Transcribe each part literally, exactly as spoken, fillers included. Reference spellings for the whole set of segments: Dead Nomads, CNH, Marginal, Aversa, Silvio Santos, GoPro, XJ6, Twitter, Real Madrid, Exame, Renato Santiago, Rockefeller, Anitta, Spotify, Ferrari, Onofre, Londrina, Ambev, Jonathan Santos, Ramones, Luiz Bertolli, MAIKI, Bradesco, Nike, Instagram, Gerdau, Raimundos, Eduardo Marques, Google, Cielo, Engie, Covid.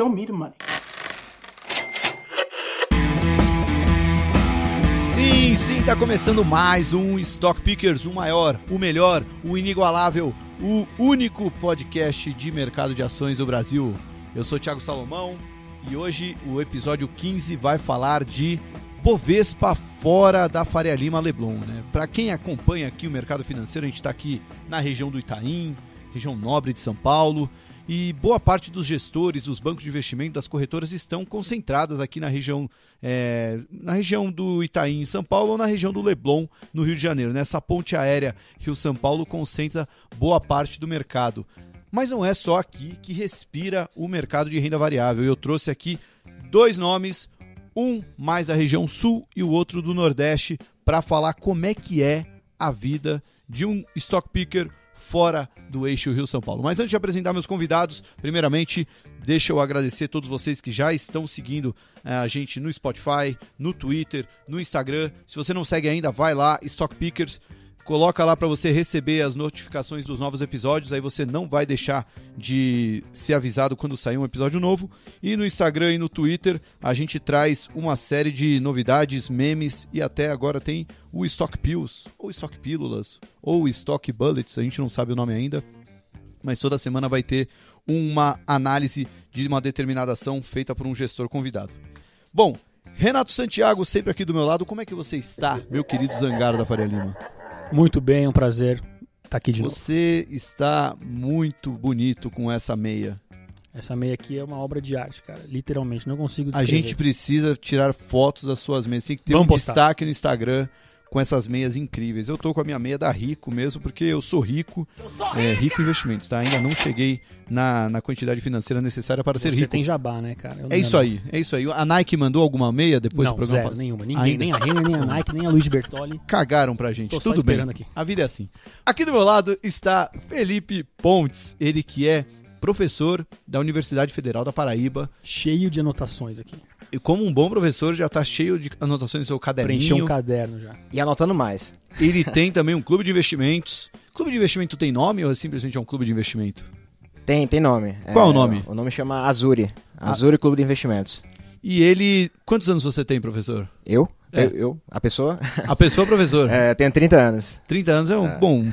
Show me the money. Sim, sim, tá começando mais um Stock Pickers, o maior, o melhor, o inigualável, o único podcast de mercado de ações do Brasil. Eu sou Thiago Salomão e hoje o episódio quinze vai falar de Bovespa fora da Faria Lima Leblon, né? Para quem acompanha aqui o mercado financeiro, a gente está aqui na região do Itaim, região nobre de São Paulo. E boa parte dos gestores, dos bancos de investimento, das corretoras estão concentradas aqui na região, é, na região do Itaim, em São Paulo, ou na região do Leblon, no Rio de Janeiro. Nessa ponte aérea Rio-São Paulo concentra boa parte do mercado. Mas não é só aqui que respira o mercado de renda variável. Eu trouxe aqui dois nomes, um mais da região sul e o outro do Nordeste, para falar como é que é a vida de um stock picker fora do eixo Rio-São Paulo. Mas antes de apresentar meus convidados, primeiramente, deixa eu agradecer a todos vocês que já estão seguindo a gente no Spotify, no Twitter, no Instagram. Se você não segue ainda, vai lá, Stock Pickers, coloca lá para você receber as notificações dos novos episódios, aí você não vai deixar de ser avisado quando sair um episódio novo. E no Instagram e no Twitter, a gente traz uma série de novidades, memes, e até agora tem o Stock Pills, ou Stock Pílulas, ou Stock Bullets, a gente não sabe o nome ainda, mas toda semana vai ter uma análise de uma determinada ação feita por um gestor convidado. Bom, Renato Santiago, sempre aqui do meu lado, como é que você está, meu querido Zangaro da Faria Lima? Muito bem, é um prazer estar aqui de novo. Você está muito bonito com essa meia. Essa meia aqui é uma obra de arte, cara. Literalmente, não consigo descrever. A gente precisa tirar fotos das suas meias. Tem que ter Vamos um postar. destaque no Instagram com essas meias incríveis. Eu tô com a minha meia da Rico mesmo, porque eu sou rico. Eu sou rico. É, rico Investimentos, tá? Ainda não cheguei na, na quantidade financeira necessária para ser Você rico. Você tem jabá, né, cara? Eu é isso aí, é isso aí. A Nike mandou alguma meia depois não, do programa? Não, zero, nenhuma. Ninguém, nem a Renner, nem a Nike, nem a Luiz Bertolli. Cagaram pra gente. Tô Tudo bem. Aqui. A vida é assim. Aqui do meu lado está Felipe Pontes, ele que é professor da Universidade Federal da Paraíba. Cheio de anotações aqui. E como um bom professor, já está cheio de anotações no seu caderninho. Preencheu um caderno já. E anotando mais. Ele tem também um clube de investimentos. Clube de investimento tem nome ou simplesmente é um clube de investimento? Tem, tem nome. Qual é, o nome? O nome chama Azuri. Azuri ah. Clube de Investimentos. E ele... Quantos anos você tem, professor? Eu? É. Eu, eu? A pessoa? A pessoa, professor. É, eu tenho trinta anos. trinta anos é um... É. Bom,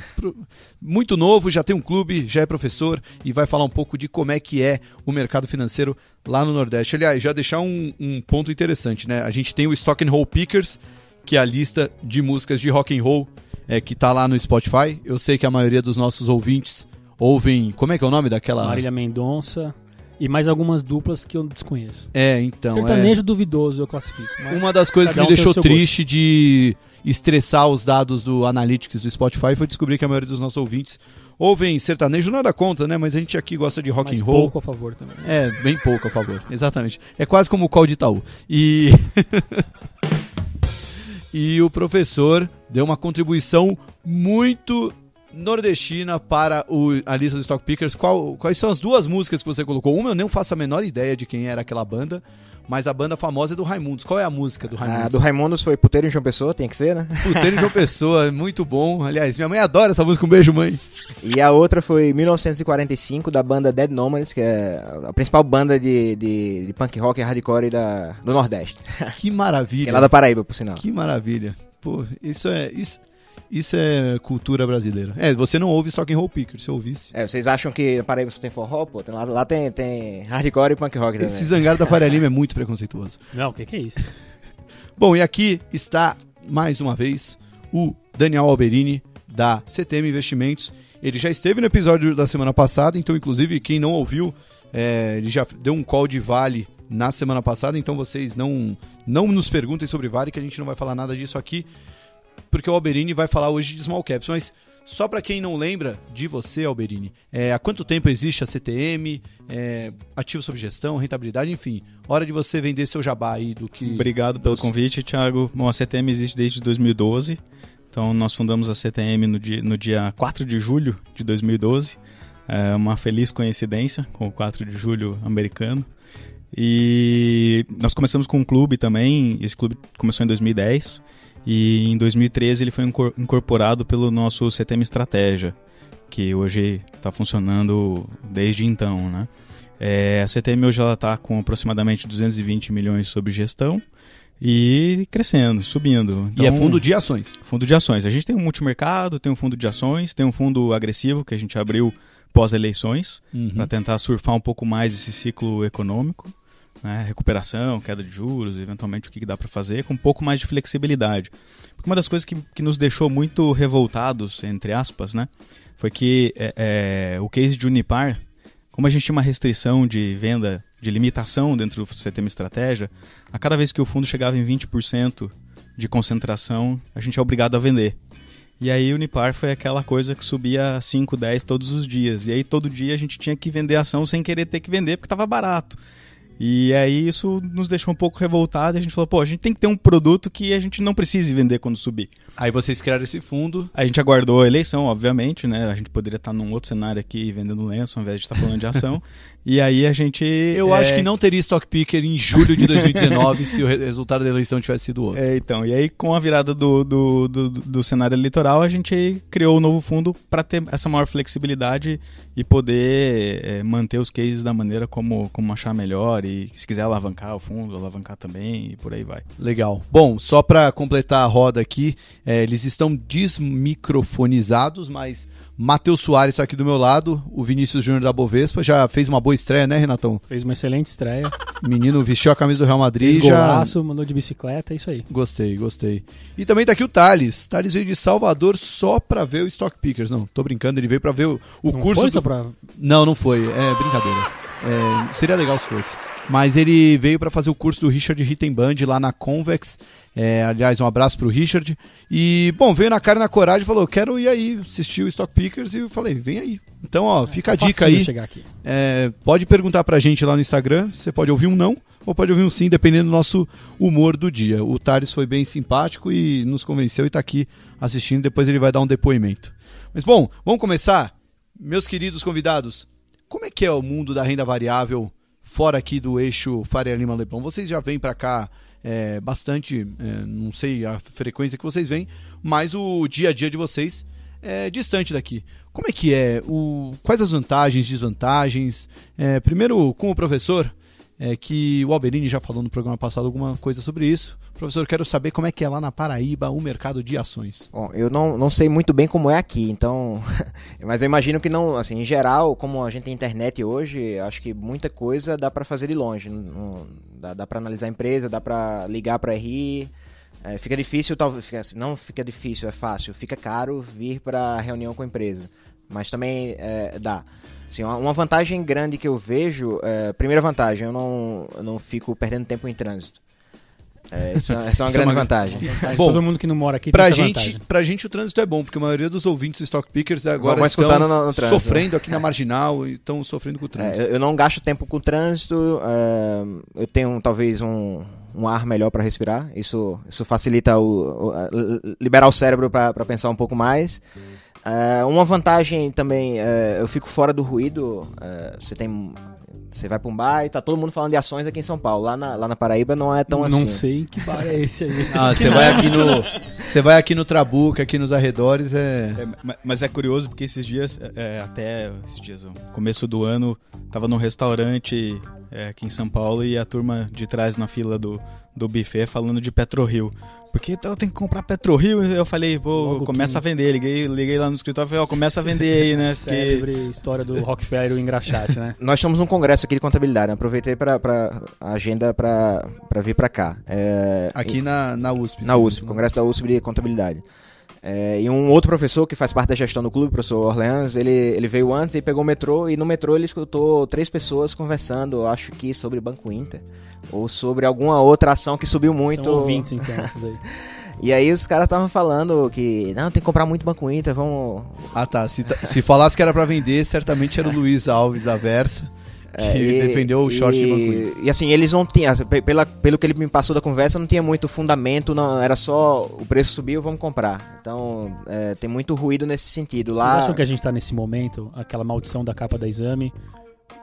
muito novo, já tem um clube, já é professor e vai falar um pouco de como é que é o mercado financeiro lá no Nordeste. Aliás, já deixar um, um ponto interessante, né? A gente tem o Stock and Roll Pickers, que é a lista de músicas de rock and roll é, que tá lá no Spotify. Eu sei que a maioria dos nossos ouvintes ouvem... Como é que é o nome daquela... Marília Mendonça... E mais algumas duplas que eu desconheço. É, então... Sertanejo é... duvidoso eu classifico. Uma das coisas que me um deixou triste gosto. de estressar os dados do Analytics do Spotify foi descobrir que a maioria dos nossos ouvintes ouvem sertanejo, nada contra, né? Mas a gente aqui gosta de rock Mas and roll. pouco a favor também. É, bem pouco a favor, exatamente. É quase como o call de Itaú. E... e o professor deu uma contribuição muito... nordestina para o, a lista do Stock Pickers. Qual, quais são as duas músicas que você colocou? Uma eu não faço a menor ideia de quem era aquela banda, mas a banda famosa é do Raimundos. Qual é a música do Raimundos? A ah, do Raimundos foi Puteiro em João Pessoa, tem que ser, né? Puteiro em João Pessoa, muito bom. Aliás, minha mãe adora essa música, um beijo, mãe. E a outra foi mil novecentos e quarenta e cinco, da banda Dead Nomads, que é a principal banda de, de, de punk rock e hardcore da, do Nordeste. Que maravilha. É lá da Paraíba, por sinal. Que maravilha. Pô, isso é... Isso... Isso é cultura brasileira. É, você não ouve Stock and Roll Pickers, se ouvisse. É, vocês acham que na Paraíba só tem forró, pô? Tem, lá lá tem, tem hardcore e punk rock também. Esse Zangaro da Faria Lima é muito preconceituoso. Não, o que, que é isso? Bom, e aqui está, mais uma vez, o Daniel Alberini, da C T M Investimentos. Ele já esteve no episódio da semana passada, então, inclusive, quem não ouviu, é, ele já deu um call de vale na semana passada, então vocês não, não nos perguntem sobre vale, que a gente não vai falar nada disso aqui. Porque o Alberini vai falar hoje de small caps, mas só para quem não lembra de você, Alberini, é, há quanto tempo existe a C T M, é, ativo sob gestão, rentabilidade, enfim, hora de você vender seu jabá aí do que... Obrigado pelo convite, Thiago. Bom, a C T M existe desde dois mil e doze, então nós fundamos a C T M no dia, no dia quatro de julho de dois mil e doze, é uma feliz coincidência com o quatro de julho americano, e nós começamos com um clube também, esse clube começou em dois mil e dez, e em dois mil e treze ele foi incorporado pelo nosso C T M Estratégia, que hoje está funcionando desde então, né? É, a C T M hoje está com aproximadamente duzentos e vinte milhões sob gestão e crescendo, subindo. Então, e é fundo de ações? Fundo de ações. A gente tem um multimercado, tem um fundo de ações, tem um fundo agressivo que a gente abriu pós-eleições, uhum, para tentar surfar um pouco mais esse ciclo econômico, né? Recuperação, queda de juros, eventualmente o que dá para fazer, com um pouco mais de flexibilidade. Porque uma das coisas que, que nos deixou muito revoltados, entre aspas, né, foi que é, é, o case de Unipar, como a gente tinha uma restrição de venda, de limitação dentro do C T M Estratégia, a cada vez que o fundo chegava em vinte por cento de concentração, a gente é obrigado a vender. E aí o Unipar foi aquela coisa que subia cinco, dez todos os dias. E aí todo dia a gente tinha que vender ação sem querer ter que vender porque estava barato. E aí isso nos deixou um pouco revoltado e a gente falou, pô, a gente tem que ter um produto que a gente não precise vender quando subir. Aí vocês criaram esse fundo. A gente aguardou a eleição, obviamente, né? A gente poderia estar num outro cenário aqui vendendo lenço ao invés de estar falando de ação. E aí a gente... Eu é... acho que não teria Stock Picker em julho de dois mil e dezenove se o resultado da eleição tivesse sido outro. É, então, e aí com a virada do, do, do, do cenário eleitoral, a gente criou um novo fundo para ter essa maior flexibilidade e poder é, manter os cases da maneira como, como achar melhor. E se quiser alavancar o fundo, alavancar também e por aí vai. Legal. Bom, só para completar a roda aqui, é, eles estão desmicrofonizados, mas Matheus Soares aqui do meu lado, o Vinícius Júnior da Bovespa, já fez uma boa estreia, né, Renatão? Fez uma excelente estreia. Menino vestiu a camisa do Real Madrid. Fez golaço, já... mandou de bicicleta, é isso aí. Gostei, gostei. E também tá aqui o Thales. Thales veio de Salvador só para ver o Stock Pickers. Não, tô brincando, ele veio para ver o, o não curso... Não foi do... só pra... Não, não foi. É brincadeira. É, seria legal se fosse. Mas ele veio para fazer o curso do Richard Rittenband lá na Convex. É, aliás, um abraço pro Richard. E, bom, veio na cara e na coragem e falou, quero ir aí, assistir o Stock Pickers. E eu falei, vem aí. Então, ó, fica é, a dica aí. Chegar aqui. É, pode perguntar pra gente lá no Instagram. Você pode ouvir um não ou pode ouvir um sim, dependendo do nosso humor do dia. O Thales foi bem simpático e nos convenceu e tá aqui assistindo. Depois ele vai dar um depoimento. Mas, bom, vamos começar? Meus queridos convidados, como é que é o mundo da renda variável fora aqui do eixo Faria Lima Leblon? Vocês já vêm para cá é, bastante, é, não sei a frequência que vocês vêm, mas o dia a dia de vocês é distante daqui. Como é que é? O, quais as vantagens, desvantagens? É, primeiro, com o professor, é, que o Alberini já falou no programa passado alguma coisa sobre isso. Professor, quero saber como é que é lá na Paraíba o mercado de ações. Bom, eu não, não sei muito bem como é aqui, então... Mas eu imagino que não, assim, em geral, como a gente tem internet hoje, acho que muita coisa dá para fazer de longe. Não, dá dá para analisar a empresa, dá para ligar para R I. É, fica difícil, talvez, não fica difícil, é fácil. Fica caro vir para reunião com a empresa, mas também é, dá. Assim, uma vantagem grande que eu vejo, é, primeira vantagem, eu não, eu não fico perdendo tempo em trânsito. É, essa, essa é uma essa grande é uma vantagem. vantagem. Bom, todo mundo que não mora aqui pra tem gente, essa vantagem. Pra gente o trânsito é bom, porque a maioria dos ouvintes do Stock Pickers agora Bom, estão no, no trânsito, sofrendo né? aqui na Marginal, estão sofrendo com o trânsito. É, eu não gasto tempo com o trânsito, é, eu tenho talvez um, um ar melhor para respirar, isso, isso facilita o, o, a, liberar o cérebro para pensar um pouco mais. É, uma vantagem também, é, eu fico fora do ruído, é, você tem... Você vai para um bar e tá todo mundo falando de ações aqui em São Paulo. Lá na, lá na Paraíba não é tão não assim. Não sei que bar é esse aí. Ah, você vai aqui no, você vai aqui no Trabuco, aqui nos arredores. É... é mas é curioso porque esses dias, é, até esses dias, começo do ano, tava num restaurante é, aqui em São Paulo e a turma de trás na fila do, do buffet falando de PetroRio. Porque então eu tenho que comprar PetroRio. Eu falei, pô, começa que... a vender. Liguei, liguei lá no escritório e falei, ó, começa a vender aí, né? Porque... Célebre história do Rockefeller e o engraxate, né? Nós estamos num congresso aqui de contabilidade, né? Aproveitei para a agenda para vir para cá. É... Aqui na, na U S P. Na U S P, mesmo. Congresso da U S P de Contabilidade. É, e um outro professor que faz parte da gestão do clube, o professor Orleans, ele, ele veio antes e pegou o metrô e no metrô ele escutou três pessoas conversando, acho que sobre Banco Inter ou sobre alguma outra ação que subiu muito. São ouvintes intensos aí. E aí os caras estavam falando que não, tem que comprar muito Banco Inter, vamos... Ah tá, se, se falasse que era para vender, certamente era o Luiz Alves Aversa. Que é, e, defendeu o short e, de Banco Inter. E assim, eles não tinham, pela, pelo que ele me passou da conversa, não tinha muito fundamento, não, era só o preço subiu, vamos comprar. Então, é, tem muito ruído nesse sentido. Lá... Vocês acham que a gente está nesse momento, aquela maldição da capa da Exame,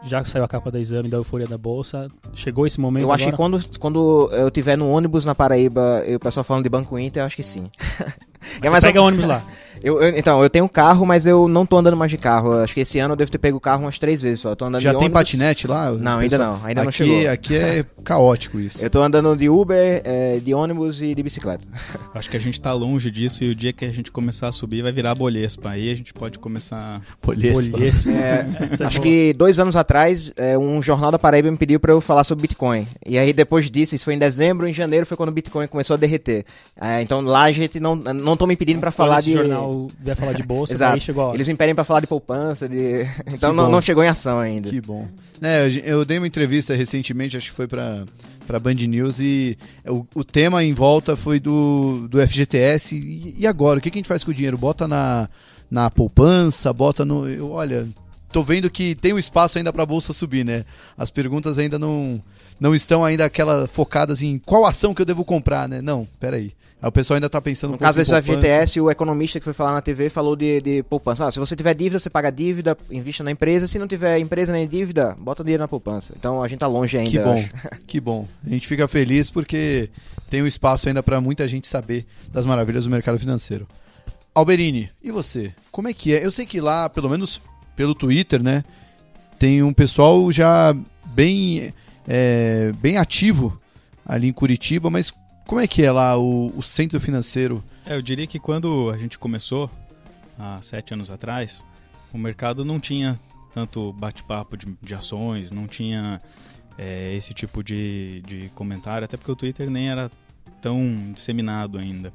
já que saiu a capa da Exame, da euforia da Bolsa, chegou esse momento Eu acho agora? que quando, quando eu estiver no ônibus na Paraíba e o pessoal falando de Banco Inter, eu acho que sim. Mas é, você mas pega o ônibus lá. Eu, eu, então, eu tenho um carro, mas eu não tô andando mais de carro. Acho que esse ano eu devo ter pego o carro umas três vezes só. Tô andando. Já de tem ônibus. Patinete lá? Não, ainda não. Ainda aqui, não chegou. Aqui é caótico isso. Eu tô andando de Uber, é, de ônibus e de bicicleta. Acho que a gente tá longe disso e o dia que a gente começar a subir vai virar Bovespa. Aí a gente pode começar... Bovespa. Bovespa. É, acho é que dois anos atrás, é, um jornal da Paraíba me pediu pra eu falar sobre Bitcoin. E aí depois disso, isso foi em dezembro, em janeiro foi quando o Bitcoin começou a derreter. É, então lá a gente não, não tô me pedindo pra falar de... jornal vai falar de bolsa, exato. Aí chegou a hora. Eles me pedem pra falar de poupança, de... então não, não chegou em ação ainda. Que bom. É, eu dei uma entrevista recentemente, acho que foi pra, pra Band News, e o, o tema em volta foi do, do F G T S. E, e agora? O que, que a gente faz com o dinheiro? Bota na, na poupança, bota no... Eu, olha, tô vendo que tem um espaço ainda pra bolsa subir, né? As perguntas ainda não... não estão ainda aquelas focadas em qual ação que eu devo comprar, né? Não, peraí. Aí o pessoal ainda está pensando... No caso desse F G T S, o economista que foi falar na T V falou de, de poupança. Ah, se você tiver dívida, você paga dívida, invista na empresa. Se não tiver empresa nem dívida, bota o dinheiro na poupança. Então a gente está longe ainda. Que bom, que bom. A gente fica feliz porque tem um espaço ainda para muita gente saber das maravilhas do mercado financeiro. Alberini, e você? Como é que é? Eu sei que lá, pelo menos pelo Twitter, né? Tem um pessoal já bem... É, bem ativo ali em Curitiba, mas como é que é lá o, o centro financeiro? É, eu diria que quando a gente começou, há sete anos atrás, o mercado não tinha tanto bate-papo de, de ações, não tinha é, esse tipo de, de comentário, até porque o Twitter nem era tão disseminado ainda.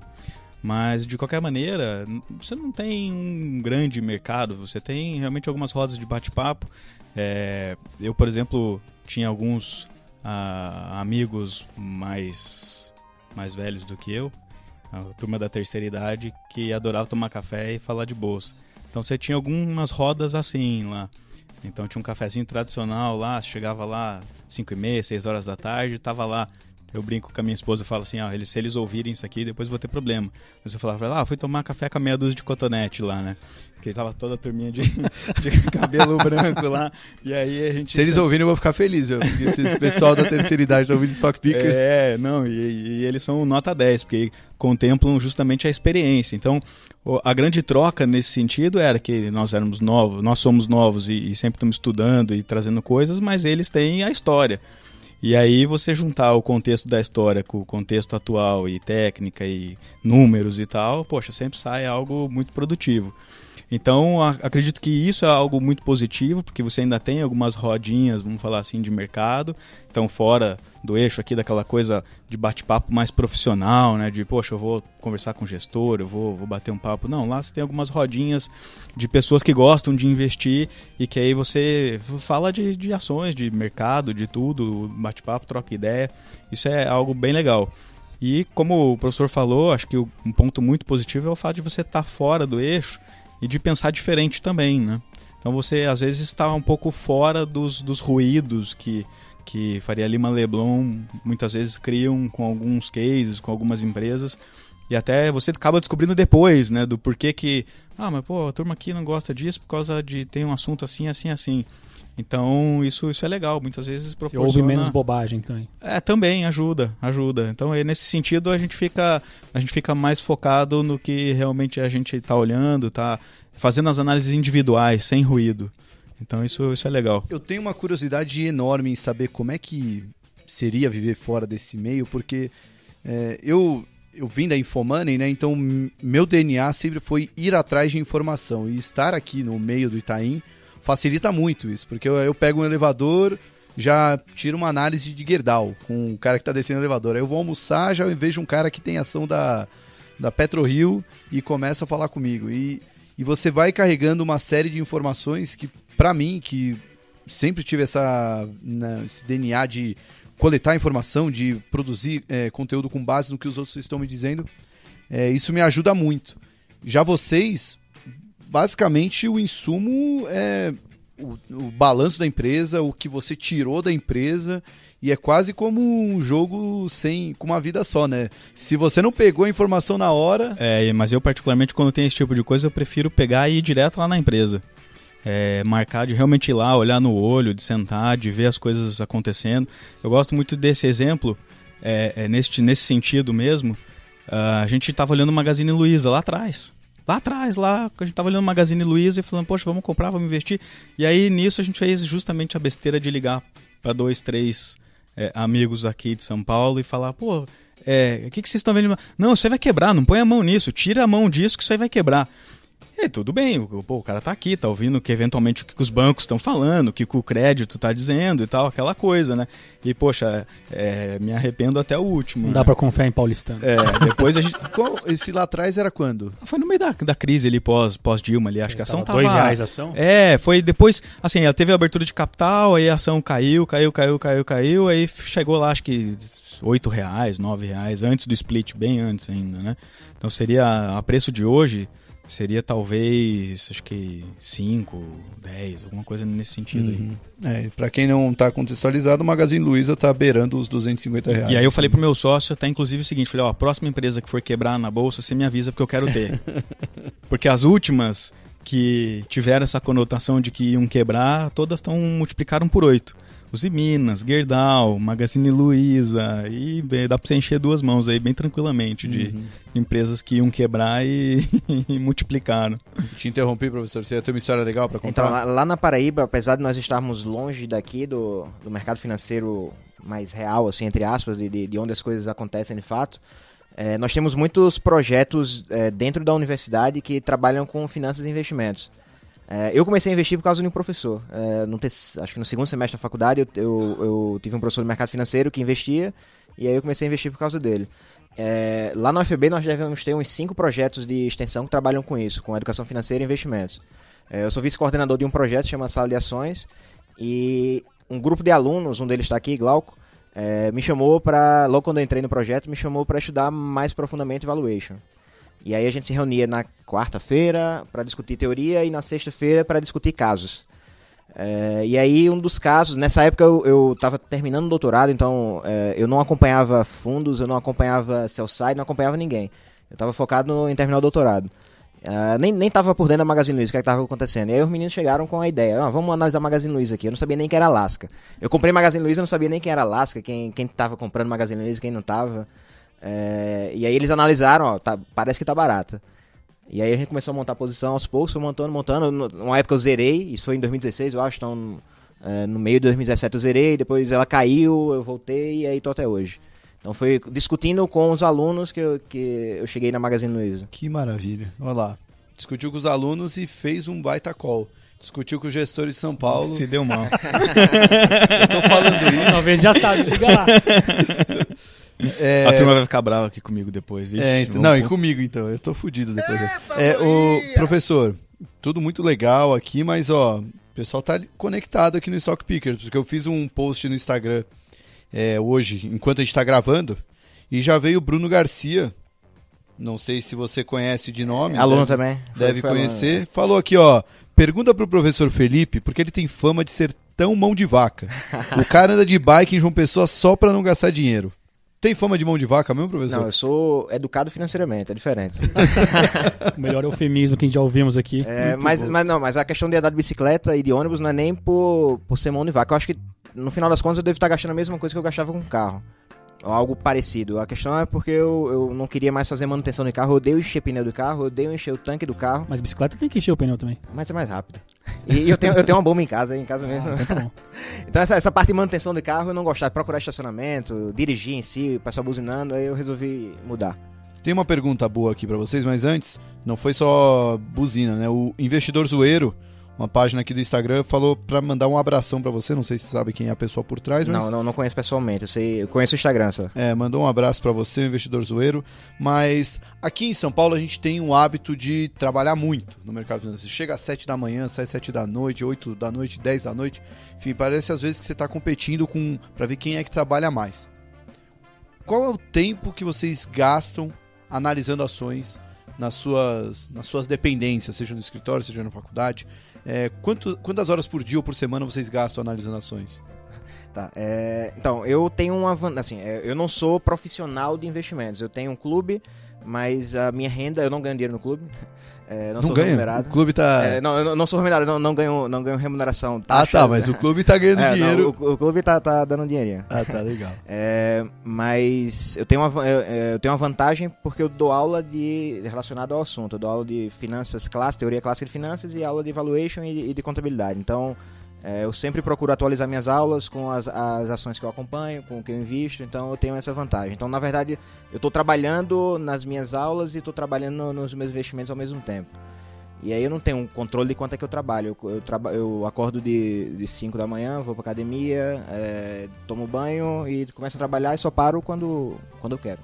Mas, de qualquer maneira, você não tem um grande mercado, você tem realmente algumas rodas de bate-papo. É, eu, por exemplo... tinha alguns ah, amigos mais, mais velhos do que eu, a turma da terceira idade, que adorava tomar café e falar de bolsa. Então você tinha algumas rodas assim lá. Então tinha um cafezinho tradicional lá, chegava lá cinco e meia, seis horas da tarde, estava lá. Eu brinco com a minha esposa e falo assim, ah, eles, se eles ouvirem isso aqui, depois eu vou ter problema. Mas eu falava, ah, fui tomar café com a meia dúzia de cotonete lá, né? Porque tava toda a turminha de, de cabelo branco lá. E aí a gente... Se eles ouvirem eu vou ficar feliz, viu? Porque esse pessoal da terceira idade tá ouvindo Stock Pickers. É, não, e, e eles são nota dez, porque contemplam justamente a experiência. Então, a grande troca nesse sentido era que nós éramos novos, nós somos novos e, e sempre estamos estudando e trazendo coisas, mas eles têm a história. E aí você juntar o contexto da história com o contexto atual e técnica e números e tal, poxa, sempre sai algo muito produtivo. Então, a, acredito que isso é algo muito positivo, porque você ainda tem algumas rodinhas, vamos falar assim, de mercado. Então, fora do eixo aqui daquela coisa de bate-papo mais profissional, né? De, poxa, eu vou conversar com o gestor, eu vou, vou bater um papo. Não, lá você tem algumas rodinhas de pessoas que gostam de investir e que aí você fala de, de ações, de mercado, de tudo, bate-papo, troca ideia. Isso é algo bem legal. E como o professor falou, acho que um ponto muito positivo é o fato de você estar fora do eixo e de pensar diferente também, né? Então você, às vezes, está um pouco fora dos, dos ruídos que, que Faria Lima, Leblon muitas vezes criam com alguns cases, com algumas empresas. E até você acaba descobrindo depois, né? Do porquê que... Ah, mas pô, a turma aqui não gosta disso por causa de... Tem um assunto assim, assim, assim. Então, isso, isso é legal. Muitas vezes proporciona... Você ouve menos bobagem também. É, também. Ajuda, ajuda. Então, nesse sentido, a gente fica, a gente fica mais focado no que realmente a gente está olhando, está fazendo as análises individuais, sem ruído. Então, isso, isso é legal. Eu tenho uma curiosidade enorme em saber como é que seria viver fora desse meio, porque é, eu... eu vim da Infomoney, né? Então meu D N A sempre foi ir atrás de informação, e estar aqui no meio do Itaim facilita muito isso, porque eu, eu pego um elevador, já tiro uma análise de Gerdau com o cara que está descendo o elevador, aí eu vou almoçar, já vejo um cara que tem ação da, da PetroRio e começa a falar comigo, e, e você vai carregando uma série de informações que, para mim, que sempre tive essa, né, esse D N A de coletar informação, de produzir é, conteúdo com base no que os outros estão me dizendo, é, isso me ajuda muito. Já vocês, basicamente o insumo é o, o balanço da empresa, o que você tirou da empresa, e é quase como um jogo sem, com uma vida só, né? Se você não pegou a informação na hora... É, mas eu particularmente quando tem esse tipo de coisa, eu prefiro pegar e ir direto lá na empresa. É, marcar de realmente ir lá, olhar no olho, de sentar, de ver as coisas acontecendo. Eu gosto muito desse exemplo, é, é, neste, nesse sentido mesmo. Uh, a gente estava olhando o Magazine Luiza lá atrás. lá atrás, lá, a gente tava olhando o Magazine Luiza e falando, poxa, vamos comprar, vamos investir. E aí, nisso, a gente fez justamente a besteira de ligar para dois, três é, amigos aqui de São Paulo e falar, pô, é, o que, que vocês estão vendo? Não, isso aí vai quebrar, não põe a mão nisso, tira a mão disso que isso aí vai quebrar. E tudo bem, pô, o cara tá aqui, tá ouvindo que eventualmente o que os bancos estão falando, o que o crédito tá dizendo e tal, aquela coisa, né? E, poxa, é, me arrependo até o último. Não né? dá pra confiar em paulistano. É, depois a gente... Qual, esse lá atrás era quando? Foi no meio da, da crise ali, pós, pós Dilma ali, acho que a ação tava... dois reais a ação? É, foi depois, assim, ela teve a abertura de capital, aí a ação caiu, caiu, caiu, caiu, caiu, aí chegou lá, acho que oito reais, nove reais, antes do split, bem antes ainda, né? Então seria a preço de hoje... Seria talvez, acho que cinco, dez, alguma coisa nesse sentido uhum. aí. É, pra quem não tá contextualizado, o Magazine Luiza tá beirando os duzentos e cinquenta reais. E aí eu falei pro meu sócio, até inclusive o seguinte, falei, ó, a próxima empresa que for quebrar na bolsa, você me avisa porque eu quero ter. Porque as últimas que tiveram essa conotação de que iam quebrar, todas estão multiplicaram por oito. Os de Minas, Gerdau, Magazine Luiza, e bem, dá para você encher duas mãos aí bem tranquilamente de uhum. empresas que iam quebrar e, e multiplicaram. Te interrompi, professor, você tem uma história legal para contar? Então, lá na Paraíba, apesar de nós estarmos longe daqui do, do mercado financeiro mais real, assim, entre aspas, de, de onde as coisas acontecem de fato, é, nós temos muitos projetos é, dentro da universidade que trabalham com finanças e investimentos. É, eu comecei a investir por causa de um professor. É, no te- acho que no segundo semestre da faculdade eu, eu, eu tive um professor de mercado financeiro que investia, e aí eu comecei a investir por causa dele. É, lá na U F B nós devemos ter uns cinco projetos de extensão que trabalham com isso, com educação financeira e investimentos. É, eu sou vice-coordenador de um projeto que chama Sala de Ações, e um grupo de alunos, um deles está aqui, Glauco, é, me chamou para, logo quando eu entrei no projeto, me chamou para estudar mais profundamente valuation. E aí a gente se reunia na quarta-feira para discutir teoria e na sexta-feira para discutir casos. É, e aí um dos casos, nessa época eu estava terminando o doutorado, então é, eu não acompanhava fundos, eu não acompanhava sell-side, não acompanhava ninguém. Eu estava focado no, em terminar o doutorado. É, nem nem estava por dentro da Magazine Luiza, o que estava acontecendo. E aí os meninos chegaram com a ideia, ah, vamos analisar a Magazine Luiza aqui. Eu não sabia nem quem era Alaska. Eu comprei Magazine Luiza, eu não sabia nem quem era Alaska, quem estava comprando Magazine Luiza, quem não estava... É, e aí eles analisaram, ó, tá, parece que tá barata. E aí a gente começou a montar a posição aos poucos, foi montando, montando. Numa época eu zerei, isso foi em dois mil e dezesseis, eu acho, então é, no meio de dois mil e dezessete eu zerei, depois ela caiu, eu voltei e aí tô até hoje. Então foi discutindo com os alunos que eu, que eu cheguei na Magazine Luiza. Que maravilha, olha lá. Discutiu com os alunos e fez um baita call. Discutiu com o gestor de São Paulo. Se deu mal. Eu tô falando isso. Talvez já sabe, liga lá. É... A turma vai ficar brava aqui comigo depois, viu? É, então, não, pôr... e comigo então, eu tô fudido depois dessa. É, o professor, tudo muito legal aqui, mas ó, o pessoal tá conectado aqui no Stock Pickers, porque eu fiz um post no Instagram é, hoje, enquanto a gente tá gravando, e já veio o Bruno Garcia, não sei se você conhece de nome. É, aluno deve, também. Foi, deve foi conhecer. Aluno. Falou aqui, ó, pergunta pro professor Felipe, porque ele tem fama de ser tão mão de vaca. O cara anda de bike em João Pessoa só pra não gastar dinheiro. Tem fama de mão de vaca mesmo, professor? Não, eu sou educado financeiramente, é diferente. O melhor eufemismo que a gente já ouvimos aqui. É, mas, mas, não, mas a questão de andar de bicicleta e de ônibus não é nem por, por ser mão de vaca. Eu acho que, no final das contas, eu devo estar gastando a mesma coisa que eu gastava com carro. Ou algo parecido. A questão é porque eu, eu não queria mais fazer manutenção de carro. Eu odeio encher pneu do carro, eu odeio encher o tanque do carro. Mas bicicleta tem que encher o pneu também. Mas é mais rápido. E eu tenho, eu tenho uma bomba em casa, em casa mesmo. Ah, então essa, essa parte de manutenção de carro eu não gostava. Procurar estacionamento, dirigir em si, passar buzinando, aí eu resolvi mudar. Tem uma pergunta boa aqui pra vocês, mas antes, não foi só buzina, né? O Investidor Zoeiro, uma página aqui do Instagram, falou pra mandar um abração pra você, não sei se você sabe quem é a pessoa por trás, mas... Não, não, não conheço pessoalmente, eu, sei, eu conheço o Instagram só. É, mandou um abraço pra você, Investidor Zoeiro, mas aqui em São Paulo a gente tem um hábito de trabalhar muito no mercado financeiro. Chega às sete da manhã, sai às sete da noite, oito da noite, dez da noite, enfim, parece às vezes que você tá competindo com pra ver quem é que trabalha mais. Qual é o tempo que vocês gastam analisando ações nas suas, nas suas dependências, seja no escritório, seja na faculdade? É, quanto, quantas horas por dia ou por semana vocês gastam analisando ações? Tá, é, então, eu tenho uma... Assim, eu não sou profissional de investimentos. Eu tenho um clube mas a minha renda, eu não ganho dinheiro no clube. É, não não sou ganha? Remunerado. O clube tá... É, não, eu não sou remunerado, não, não, ganho, não ganho remuneração. Tá ah, achando, tá, mas né? O clube tá ganhando é, dinheiro. Não, o, o clube tá, tá dando dinheirinho. Ah, tá, legal. É, mas eu tenho, uma, eu, eu tenho uma vantagem porque eu dou aula de, relacionada ao assunto. Eu dou aula de finanças clássica, teoria clássica de finanças e aula de valuation e, e de contabilidade. Então, é, eu sempre procuro atualizar minhas aulas com as, as ações que eu acompanho, com o que eu invisto, então eu tenho essa vantagem. Então, na verdade, eu estou trabalhando nas minhas aulas e estou trabalhando no, nos meus investimentos ao mesmo tempo. E aí eu não tenho um controle de quanto é que eu trabalho. Eu, eu, traba, eu acordo de cinco da manhã, vou para academia, é, tomo banho e começo a trabalhar e só paro quando, quando eu quero.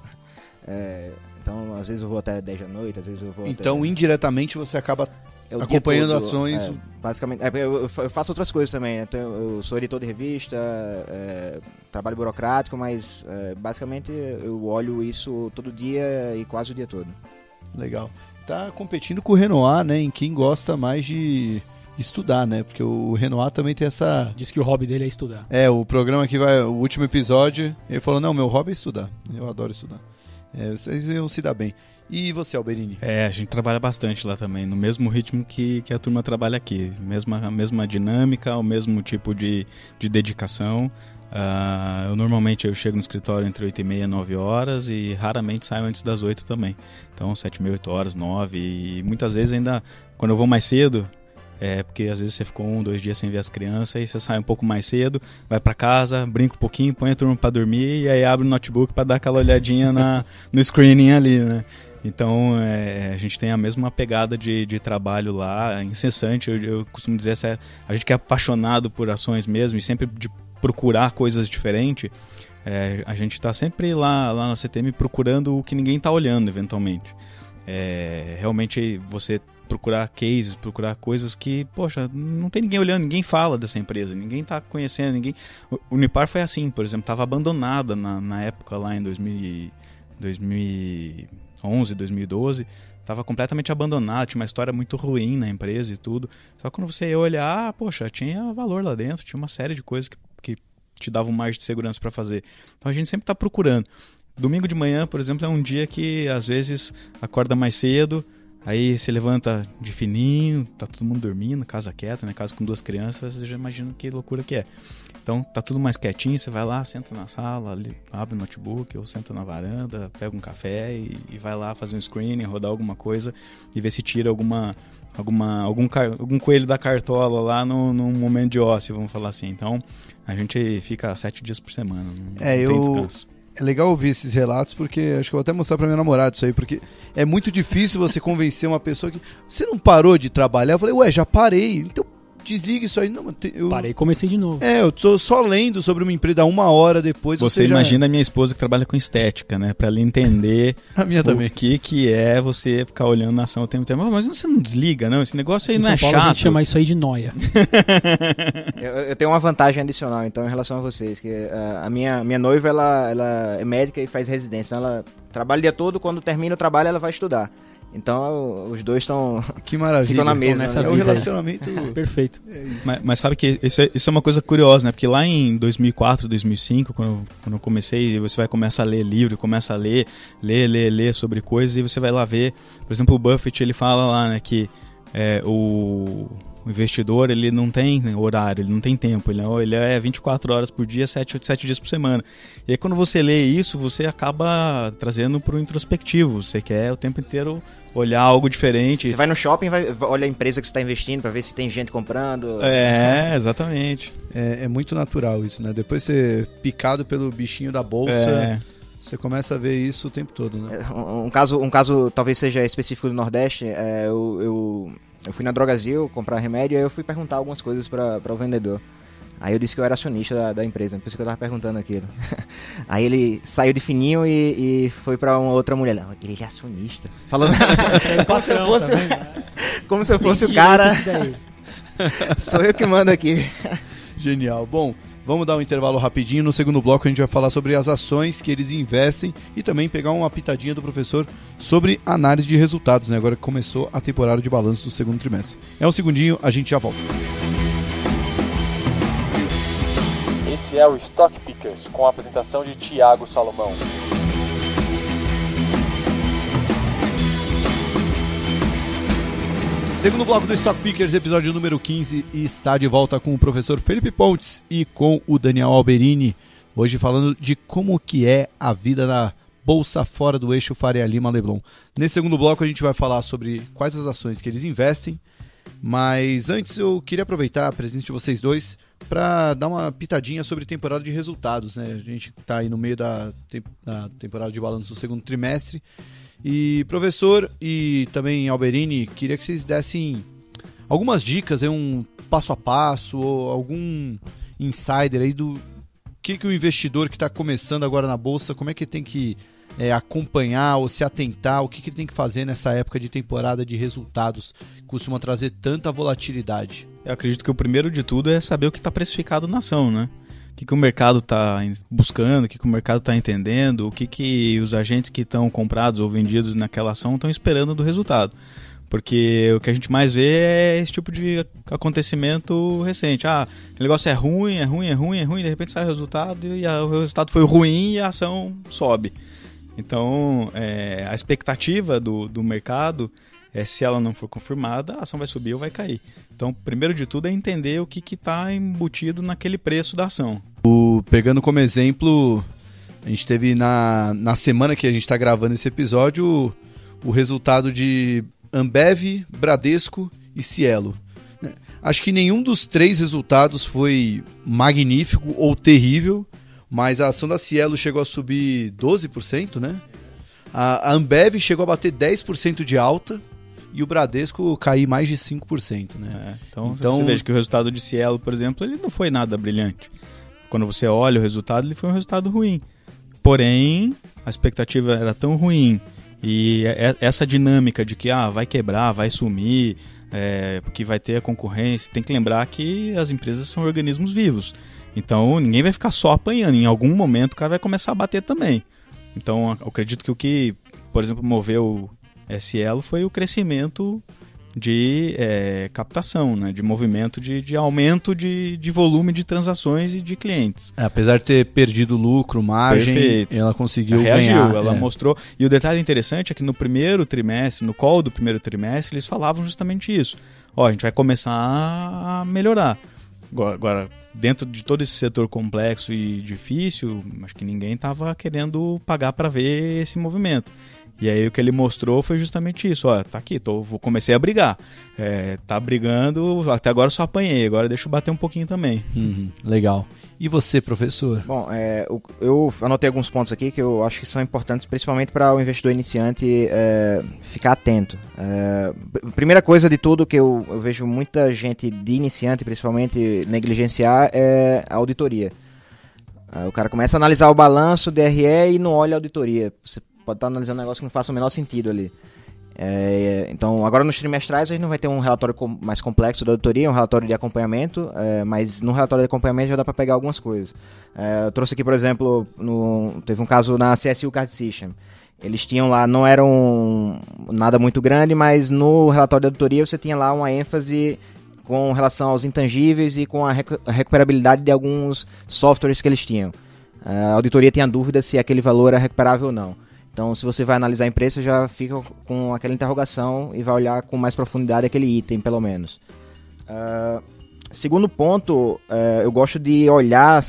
É, então, às vezes eu vou até dez da noite, às vezes eu vou Então, até... indiretamente, você acaba... Eu acompanhando todo, ações... É, basicamente, é, eu, eu faço outras coisas também, né? Eu sou editor de revista, é, trabalho burocrático, mas é, basicamente eu olho isso todo dia e quase o dia todo. Legal. Tá competindo com o Renoir, né? Em quem gosta mais de estudar, né? Porque o Renoir também tem essa... Diz que o hobby dele é estudar. É, o programa que vai... O último episódio, ele falou, não, meu hobby é estudar. Eu adoro estudar. É, vocês iam se dar bem. E você, Alberini? É, a gente trabalha bastante lá também, no mesmo ritmo que, que a turma trabalha aqui. Mesma, a mesma dinâmica, o mesmo tipo de, de dedicação. Uh, eu normalmente eu chego no escritório entre oito e meia e nove horas e raramente saio antes das oito também. Então, sete e meia, oito horas, nove. E muitas vezes ainda, quando eu vou mais cedo... É, porque às vezes você ficou um, dois dias sem ver as crianças e você sai um pouco mais cedo, vai pra casa, brinca um pouquinho, põe a turma pra dormir e aí abre o notebook pra dar aquela olhadinha na, no screening ali, né? Então, é, a gente tem a mesma pegada de, de trabalho lá, incessante. Eu, eu costumo dizer, a gente que é apaixonado por ações mesmo e sempre de procurar coisas diferentes, é, a gente tá sempre lá, lá na C T M procurando o que ninguém tá olhando, eventualmente. É, realmente você procurar cases, procurar coisas que, poxa, não tem ninguém olhando, ninguém fala dessa empresa, ninguém tá conhecendo, ninguém... O Unipar foi assim, por exemplo, tava abandonada na, na época lá em dois mil e onze, dois mil e doze, tava completamente abandonada, tinha uma história muito ruim na empresa e tudo, só que quando você ia olhar, poxa, tinha valor lá dentro, tinha uma série de coisas que, que te davam mais de segurança para fazer, então a gente sempre tá procurando. Domingo de manhã, por exemplo, é um dia que às vezes acorda mais cedo, aí se levanta de fininho, tá todo mundo dormindo, casa quieta, né? Casa com duas crianças, eu já imagino que loucura que é. Então tá tudo mais quietinho, você vai lá, senta na sala, abre o notebook ou senta na varanda, pega um café e, e vai lá fazer um screening, rodar alguma coisa e ver se tira alguma, alguma, algum, algum coelho da cartola lá no, num momento de ócio, vamos falar assim. Então a gente fica sete dias por semana, não é, tem eu... descanso. É legal ouvir esses relatos, porque acho que eu vou até mostrar pra minha namorada isso aí, porque é muito difícil você convencer uma pessoa que... Você não parou de trabalhar? Eu falei, ué, já parei, então desliga isso aí. Não, eu... Parei e comecei de novo. É, eu tô só lendo sobre uma empresa uma hora depois. Você, você imagina já... a minha esposa que trabalha com estética, né? Pra ela entender a minha o que, que é você ficar olhando na ação o tempo inteiro. Mas você não desliga, não? Esse negócio aí em não São é Paulo, chato. A gente chama isso aí de noia. eu, eu tenho uma vantagem adicional, então, em relação a vocês. Que a, a minha, minha noiva, ela, ela é médica e faz residência. Então, ela trabalha o dia todo, quando termina o trabalho, ela vai estudar. Então, os dois estão... Que maravilha. Na mesa, né? É um relacionamento... Perfeito. É, mas, mas sabe que isso é, isso é uma coisa curiosa, né? Porque lá em dois mil e quatro, dois mil e cinco, quando, quando eu comecei, você vai começar a ler livro, começa a ler, ler, ler, ler sobre coisas, e você vai lá ver... Por exemplo, o Buffett, ele fala lá, né? Que é, o... O investidor, ele não tem horário, ele não tem tempo, ele é, ele é vinte e quatro horas por dia, sete, sete dias por semana. E aí quando você lê isso, você acaba trazendo para o introspectivo, você quer o tempo inteiro olhar algo diferente. Você vai no shopping, vai olha a empresa que você está investindo para ver se tem gente comprando. É, exatamente. É, é muito natural isso, né? Depois você é picado pelo bichinho da bolsa... É. Você começa a ver isso o tempo todo, né? Um caso, um caso talvez seja específico do Nordeste, é, eu, eu, eu fui na Drogazil comprar remédio e eu fui perguntar algumas coisas para o vendedor. Aí eu disse que eu era acionista da, da empresa, por isso que eu estava perguntando aquilo. Aí ele saiu de fininho e, e foi para uma outra mulher. Não, ele é acionista. Falando como se eu fosse, como se eu fosse o cara. Sou eu que mando aqui. Genial. Bom... Vamos dar um intervalo rapidinho, no segundo bloco a gente vai falar sobre as ações que eles investem e também pegar uma pitadinha do professor sobre análise de resultados, né? Agora que começou a temporada de balanço do segundo trimestre. É um segundinho, a gente já volta. Esse é o Stock Pickers, com a apresentação de Thiago Salomão. Segundo bloco do Stock Pickers, episódio número quinze, está de volta com o professor Felipe Pontes e com o Daniel Alberini. Hoje falando de como que é a vida na Bolsa fora do eixo Faria Lima Leblon. Nesse segundo bloco a gente vai falar sobre quais as ações que eles investem, mas antes eu queria aproveitar a presença de vocês dois para dar uma pitadinha sobre temporada de resultados, né? A gente está aí no meio da, temp da temporada de balanço do segundo trimestre. E professor e também Alberini, queria que vocês dessem algumas dicas, um passo a passo, ou algum insider aí do que, que o investidor que está começando agora na Bolsa, como é que ele tem que é, acompanhar ou se atentar, o que, que ele tem que fazer nessa época de temporada de resultados que costuma trazer tanta volatilidade? Eu acredito que o primeiro de tudo é saber o que está precificado na ação, né? O que, que o mercado está buscando, o que, que o mercado está entendendo, o que, que os agentes que estão comprados ou vendidos naquela ação estão esperando do resultado. Porque o que a gente mais vê é esse tipo de acontecimento recente. Ah, o negócio é ruim, é ruim, é ruim, é ruim, de repente sai o resultado e a, o resultado foi ruim e a ação sobe. Então, é, a expectativa do, do mercado é se ela não for confirmada, a ação vai subir ou vai cair. Então, primeiro de tudo é entender o que está embutido naquele preço da ação. O, pegando como exemplo, a gente teve na, na semana que a gente está gravando esse episódio o, o resultado de Ambev, Bradesco e Cielo. Acho que nenhum dos três resultados foi magnífico ou terrível, mas a ação da Cielo chegou a subir doze por cento, né? A, a Ambev chegou a bater dez por cento de alta e o Bradesco cair mais de cinco por cento. Né? É, então, então você veja que o resultado de Cielo, por exemplo, ele não foi nada brilhante. Quando você olha o resultado, ele foi um resultado ruim. Porém, a expectativa era tão ruim e essa dinâmica de que ah, vai quebrar, vai sumir, é, porque vai ter a concorrência, tem que lembrar que as empresas são organismos vivos. Então, ninguém vai ficar só apanhando. Em algum momento, o cara vai começar a bater também. Então, eu acredito que o que, por exemplo, moveu Cielo foi o crescimento de é, captação, né? De movimento, de, de aumento de, de volume de transações e de clientes. É, apesar de ter perdido lucro, margem, perfeito, ela conseguiu ela reagiu, ganhar. Ela é. mostrou. E o detalhe interessante é que no primeiro trimestre, no call do primeiro trimestre, eles falavam justamente isso. Ó, a gente vai começar a melhorar. Agora, dentro de todo esse setor complexo e difícil, acho que ninguém estava querendo pagar para ver esse movimento. E aí o que ele mostrou foi justamente isso, ó, tá aqui, tô, vou, comecei a brigar, é, tá brigando, até agora só apanhei, agora deixa eu bater um pouquinho também. Uhum, legal. E você, professor? Bom, é, eu anotei alguns pontos aqui que eu acho que são importantes, principalmente para o investidor iniciante é, ficar atento. É, primeira coisa de tudo que eu, eu vejo muita gente de iniciante, principalmente, negligenciar é a auditoria. O cara começa a analisar o balanço, o D R E e não olha a auditoria. Você pode estar analisando um negócio que não faça o menor sentido ali. É, então, agora nos trimestrais a gente não vai ter um relatório com, mais complexo da auditoria, um relatório de acompanhamento, é, mas no relatório de acompanhamento já dá para pegar algumas coisas. É, eu trouxe aqui, por exemplo, no, teve um caso na C S U Card System. Eles tinham lá, não eram nada muito grande, mas no relatório de auditoria você tinha lá uma ênfase com relação aos intangíveis e com a, recu a recuperabilidade de alguns softwares que eles tinham. A auditoria tinha dúvida se aquele valor era recuperável ou não. Então, se você vai analisar a empresa, já fica com aquela interrogação e vai olhar com mais profundidade aquele item, pelo menos. Uh, segundo ponto, uh, eu gosto de olhar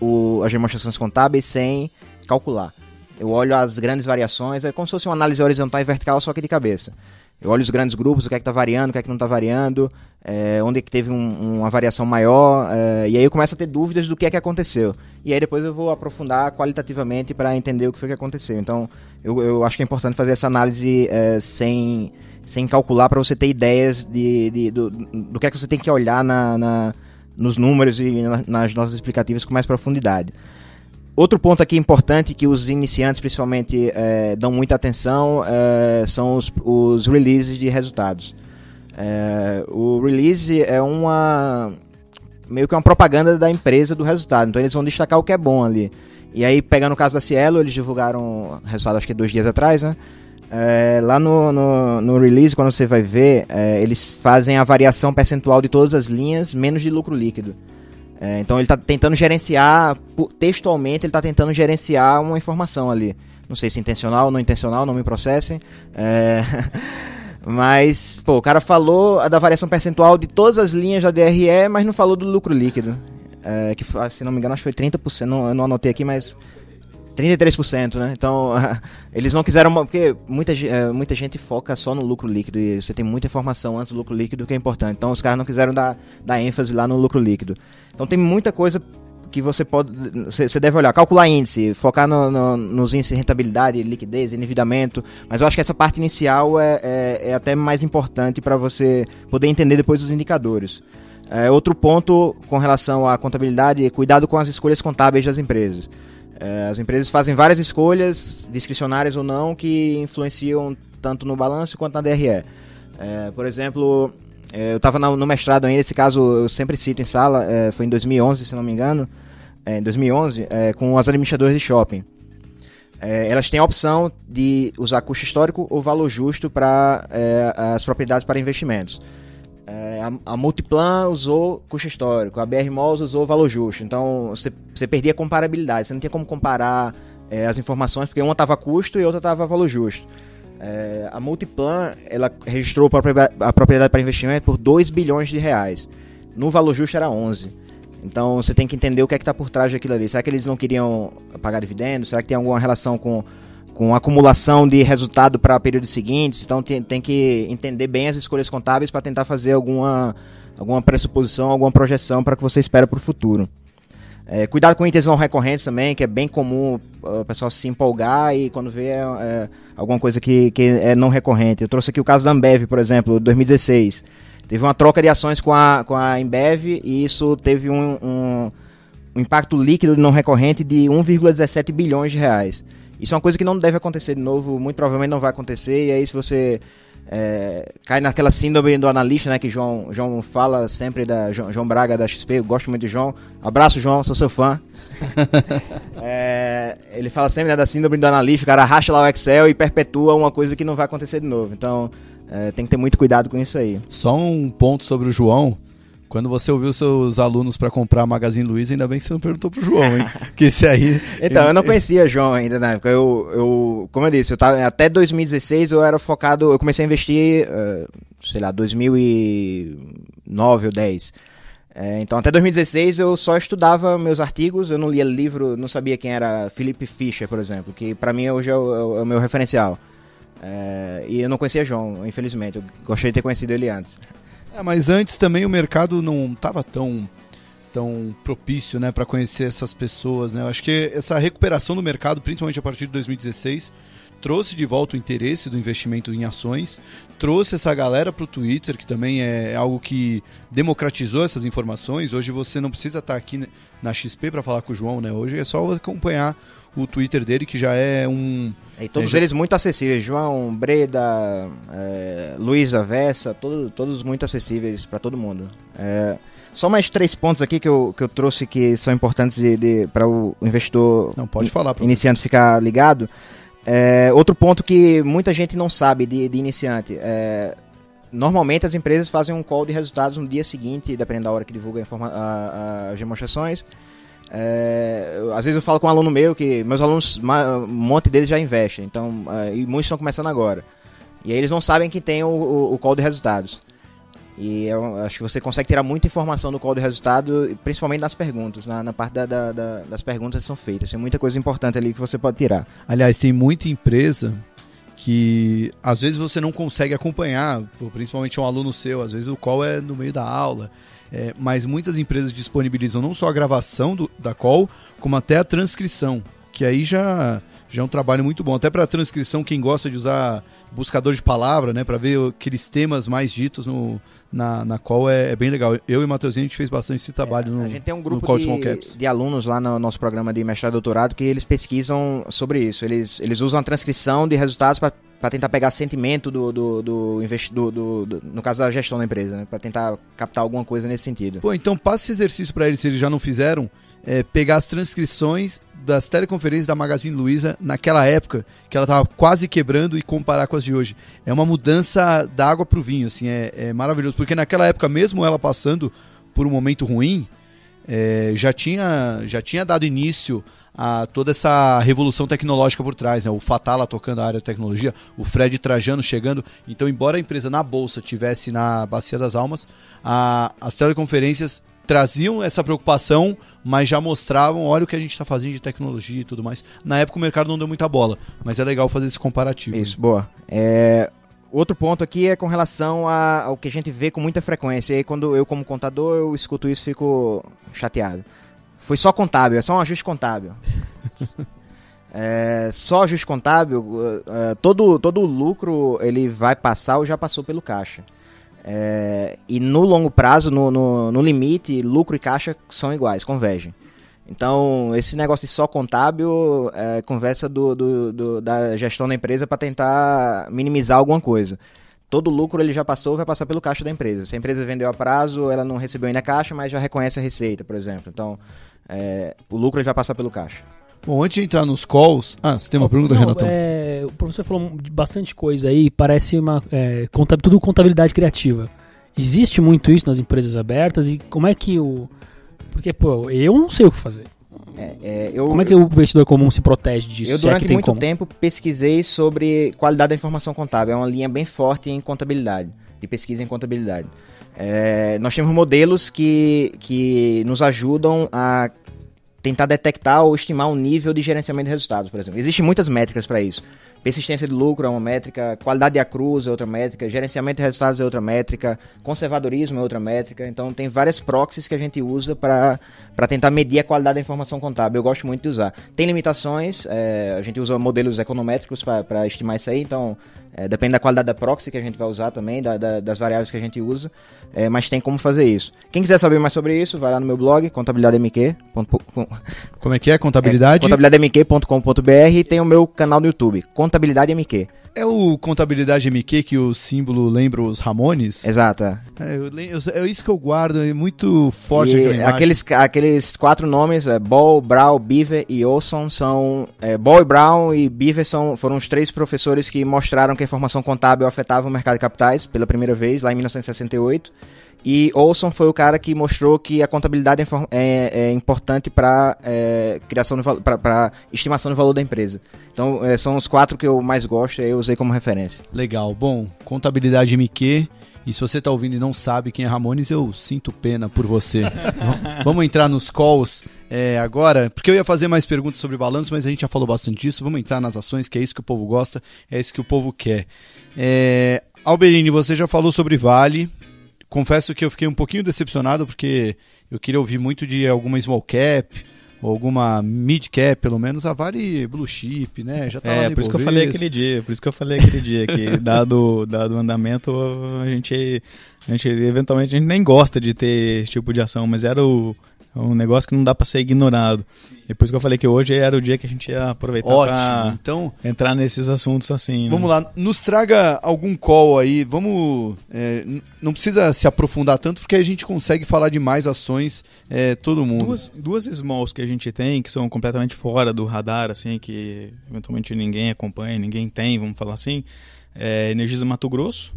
o, as demonstrações contábeis sem calcular. Eu olho as grandes variações, é como se fosse uma análise horizontal e vertical, só que de cabeça. Eu olho os grandes grupos, o que é que está variando, o que é que não está variando, é, onde é que teve um, uma variação maior, é, e aí eu começo a ter dúvidas do que é que aconteceu. E aí depois eu vou aprofundar qualitativamente para entender o que foi que aconteceu. Então, eu, eu acho que é importante fazer essa análise é, sem, sem calcular, para você ter ideias de, de, do, do que é que você tem que olhar na, na, nos números e na, nas notas explicativas com mais profundidade. Outro ponto aqui importante que os iniciantes principalmente é, dão muita atenção é, são os, os releases de resultados. É, o release é uma meio que uma propaganda da empresa do resultado, então eles vão destacar o que é bom ali. E aí, pegando o caso da Cielo, eles divulgaram o resultado acho que dois dias atrás, né? É, lá no, no, no release, quando você vai ver, é, eles fazem a variação percentual de todas as linhas, menos de lucro líquido. É, então ele está tentando gerenciar, textualmente ele está tentando gerenciar uma informação ali. Não sei se intencional ou não intencional, não me processem. É, Mas, pô, o cara falou da variação percentual de todas as linhas da D R E, mas não falou do lucro líquido. É, que, se não me engano, acho que foi trinta por cento, não, eu não anotei aqui, mas... trinta e três por cento, né? Então, eles não quiseram... Porque muita, muita gente foca só no lucro líquido e você tem muita informação antes do lucro líquido que é importante. Então, os caras não quiseram dar, dar ênfase lá no lucro líquido. Então, tem muita coisa que você pode... Você deve olhar, calcular índice, focar no, no, nos índices de rentabilidade, liquidez, endividamento. Mas eu acho que essa parte inicial é, é, é até mais importante para você poder entender depois os indicadores. É, outro ponto com relação à contabilidade é cuidado com as escolhas contábeis das empresas. As empresas fazem várias escolhas, discricionárias ou não, que influenciam tanto no balanço quanto na D R E. É, por exemplo, eu estava no mestrado ainda, esse caso eu sempre cito em sala, foi em dois mil e onze, se não me engano, em dois mil e onze, é, com as administradoras de shopping. É, elas têm a opção de usar custo histórico ou valor justo para é, as propriedades para investimentos. É, a, a Multiplan usou custo histórico, a B R Malls usou valor justo. Então você, você perdia a comparabilidade, você não tinha como comparar é, as informações, porque uma estava custo e outra estava valor justo. É, a Multiplan ela registrou a propriedade para investimento por dois bilhões de reais. No valor justo era onze. Então você tem que entender o que é que está por trás daquilo ali. Será que eles não queriam pagar dividendos? Será que tem alguma relação com... com acumulação de resultado para períodos seguintes? Então tem, tem que entender bem as escolhas contábeis para tentar fazer alguma, alguma pressuposição, alguma projeção para o que você espera para o futuro. É, cuidado com itens não recorrentes também, que é bem comum o pessoal se empolgar e quando vê é, é, alguma coisa que, que é não recorrente. Eu trouxe aqui o caso da Ambev, por exemplo, dois mil e dezesseis. Teve uma troca de ações com a, com a Ambev e isso teve um, um, um impacto líquido não recorrente de um vírgula dezessete bilhões de reais. Isso é uma coisa que não deve acontecer de novo, muito provavelmente não vai acontecer, e aí se você é, cai naquela síndrome do analista, né, que João, João fala sempre, da João, João Braga da X P, eu gosto muito de João, abraço João, sou seu fã. É, ele fala sempre, né, da síndrome do analista, o cara racha lá o Excel e perpetua uma coisa que não vai acontecer de novo, então é, tem que ter muito cuidado com isso aí. Só um ponto sobre o João. Quando você ouviu seus alunos para comprar a Magazine Luiza, ainda bem que você não perguntou pro João, hein? Que esse aí... Então, eu não conhecia o João ainda na época. Eu, eu, como eu disse, eu tava, até dois mil e dezesseis eu era focado... Eu comecei a investir, uh, sei lá, dois mil e nove ou dez. É, então, até dois mil e dezesseis eu só estudava meus artigos, eu não lia livro, não sabia quem era Felipe Fischer, por exemplo, que para mim hoje é o, é o meu referencial. É, e eu não conhecia o João, infelizmente. Eu gostaria de ter conhecido ele antes. É, mas antes também o mercado não estava tão, tão propício, né, para conhecer essas pessoas, né? Eu acho que essa recuperação do mercado, principalmente a partir de dois mil e dezesseis, trouxe de volta o interesse do investimento em ações, trouxe essa galera para o Twitter, que também é algo que democratizou essas informações. Hoje você não precisa estar aqui na X P para falar com o João, né? Hoje é só acompanhar o Twitter dele, que já é um... E todos é, eles muito acessíveis, João, Breda, é, Luiza Versa, todo, todos muito acessíveis para todo mundo. É, só mais três pontos aqui que eu, que eu trouxe que são importantes para o investidor não, pode in, falar, iniciante ficar ligado. É, outro ponto que muita gente não sabe de, de iniciante, é, normalmente as empresas fazem um call de resultados no dia seguinte, dependendo da hora que divulga informa- a, a, as demonstrações. É, às vezes eu falo com um aluno meu que meus alunos, um monte deles já investem, então, e muitos estão começando agora. E aí eles não sabem que tem o, o, o call de resultados. E eu acho que você consegue tirar muita informação do call de resultado, principalmente nas perguntas, na, na parte da, da, da, das perguntas que são feitas. Tem muita coisa importante ali que você pode tirar. Aliás, tem muita empresa que às vezes você não consegue acompanhar, principalmente um aluno seu, às vezes o call é no meio da aula. É, mas muitas empresas disponibilizam não só a gravação do, da call, como até a transcrição, que aí já, já é um trabalho muito bom. Até para a transcrição, quem gosta de usar buscador de palavra, né, para ver aqueles temas mais ditos no, na, na call, é, é bem legal. Eu e o Matheusinho, a gente fez bastante esse trabalho é, no, a gente tem um grupo de, de alunos lá no nosso programa de mestrado e doutorado que eles pesquisam sobre isso. Eles, eles usam a transcrição de resultados para para tentar pegar sentimento do, do, do investidor, do, do, do, no caso da gestão da empresa, né? Para tentar captar alguma coisa nesse sentido. Pô, então passa esse exercício para eles, se eles já não fizeram, é, pegar as transcrições das teleconferências da Magazine Luiza naquela época, que ela estava quase quebrando, e comparar com as de hoje. É uma mudança da água para o vinho, assim, é, é maravilhoso, porque naquela época, mesmo ela passando por um momento ruim, é, já, tinha, já tinha dado início a toda essa revolução tecnológica por trás, né? O Fatala lá tocando a área de tecnologia, o Fred Trajano chegando. Então, embora a empresa na Bolsa estivesse na Bacia das Almas, a, as teleconferências traziam essa preocupação, mas já mostravam, olha o que a gente está fazendo de tecnologia e tudo mais. Na época o mercado não deu muita bola, mas é legal fazer esse comparativo. Isso, boa. É... Outro ponto aqui é com relação a, ao que a gente vê com muita frequência. E aí quando eu, como contador, eu escuto isso, fico chateado. Foi só contábil, é só um ajuste contábil. é, só ajuste contábil, é, todo, todo o lucro ele vai passar ou já passou pelo caixa. É, e no longo prazo, no, no, no limite, lucro e caixa são iguais, convergem. Então, esse negócio de só contábil é conversa do, do, do, da gestão da empresa para tentar minimizar alguma coisa. Todo lucro ele já passou, vai passar pelo caixa da empresa. Se a empresa vendeu a prazo, ela não recebeu ainda a caixa, mas já reconhece a receita, por exemplo. Então, é, o lucro ele vai passar pelo caixa. Bom, antes de entrar nos calls... Ah, você tem uma pergunta, Renato? É, o professor falou de bastante coisa aí, parece uma, é, conta, tudo contabilidade criativa. Existe muito isso nas empresas abertas e como é que o... Porque, pô, eu não sei o que fazer. É, é, eu, como é que o investidor comum se protege disso? Eu, durante é muito como? tempo, pesquisei sobre qualidade da informação contábil. É uma linha bem forte em contabilidade, de pesquisa em contabilidade. É, nós temos modelos que, que nos ajudam a... tentar detectar ou estimar um nível de gerenciamento de resultados, por exemplo. Existem muitas métricas para isso. Persistência de lucro é uma métrica, qualidade de acruz é outra métrica, gerenciamento de resultados é outra métrica, conservadorismo é outra métrica. Então, tem várias proxies que a gente usa para tentar medir a qualidade da informação contábil. Eu gosto muito de usar. Tem limitações, é, a gente usa modelos econométricos para estimar isso aí, então... É, depende da qualidade da proxy que a gente vai usar também, da, da, das variáveis que a gente usa, é, mas tem como fazer isso. Quem quiser saber mais sobre isso, vai lá no meu blog, contabilidade m q. Como é que é? Contabilidade? É, contabilidade m q ponto com ponto b r, e tem o meu canal no YouTube, Contabilidade M Q. É o Contabilidade M Q que o símbolo lembra os Ramones? Exato. É, é, é isso que eu guardo, é muito forte. E aqueles, aqueles quatro nomes, é, Ball, Brown, Beaver e Olson, são... É, Ball, Brown e Beaver são, foram os três professores que mostraram que a informação contábil afetava o mercado de capitais pela primeira vez, lá em mil novecentos e sessenta e oito. E Olson foi o cara que mostrou que a contabilidade é, é importante para é, criação para estimação do valor da empresa. Então, é, são os quatro que eu mais gosto e eu usei como referência. Legal. Bom, contabilidade M Q. E se você está ouvindo e não sabe quem é Ramones, eu sinto pena por você. Vamos entrar nos calls é, agora, porque eu ia fazer mais perguntas sobre balanço, mas a gente já falou bastante disso. Vamos entrar nas ações, que é isso que o povo gosta, é isso que o povo quer. É, Alberini, você já falou sobre Vale. Confesso que eu fiquei um pouquinho decepcionado, porque eu queria ouvir muito de alguma small cap, ou alguma mid cap, pelo menos. A Vale Blue Chip, né? Já tá é, lá por isso que eu falei aquele dia, por isso que eu falei aquele dia, que dado, dado o andamento, a gente, a gente eventualmente a gente nem gosta de ter esse tipo de ação, mas era o, um negócio que não dá para ser ignorado. E por isso que eu falei que hoje era o dia que a gente ia aproveitar para então, entrar nesses assuntos assim. Vamos né? lá, nos traga algum call aí, vamos... É, não precisa se aprofundar tanto, porque a gente consegue falar de mais ações, é, todo mundo. Duas, duas smalls que a gente tem, que são completamente fora do radar, assim, que eventualmente ninguém acompanha, ninguém tem, vamos falar assim, é Energisa Mato Grosso.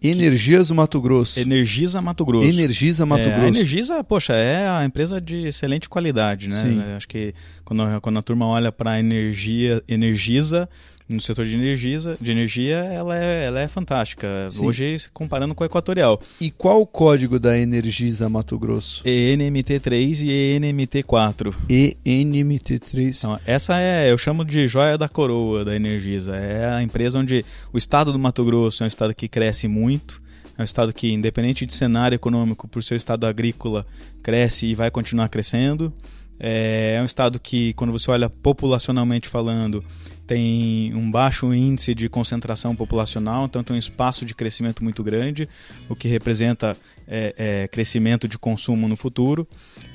Energisa Mato Grosso. Energisa Mato Grosso. Energisa Mato Grosso. É, a Energisa, poxa, é a empresa de excelente qualidade, né? Sim. Acho que quando, quando a turma olha para a energia, Energisa, no setor de, energisa, de energia, ela é, ela é fantástica. Sim. Hoje, comparando com a Equatorial. E qual o código da Energisa Mato Grosso? E N M T três e E N M T quatro. E N M T três. Então, essa é, eu chamo de joia da coroa da Energisa. É a empresa onde o estado do Mato Grosso é um estado que cresce muito. É um estado que, independente de cenário econômico, por seu estado agrícola, cresce e vai continuar crescendo. É, é um estado que, quando você olha populacionalmente falando, tem um baixo índice de concentração populacional, então tem um espaço de crescimento muito grande, o que representa é, é, crescimento de consumo no futuro.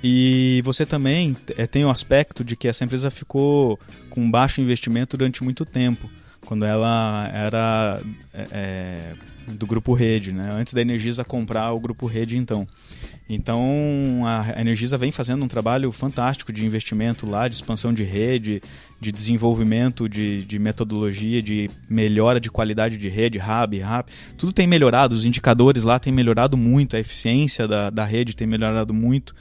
E você também é, tem o aspecto de que essa empresa ficou com baixo investimento durante muito tempo, quando ela era é, do Grupo Rede, né? Antes da Energisa comprar o Grupo Rede, então. Então, a Energisa vem fazendo um trabalho fantástico de investimento lá, de expansão de rede, de desenvolvimento de, de metodologia, de melhora de qualidade de rede, hub, hub. Tudo tem melhorado, os indicadores lá têm melhorado muito, a eficiência da, da rede tem melhorado muito.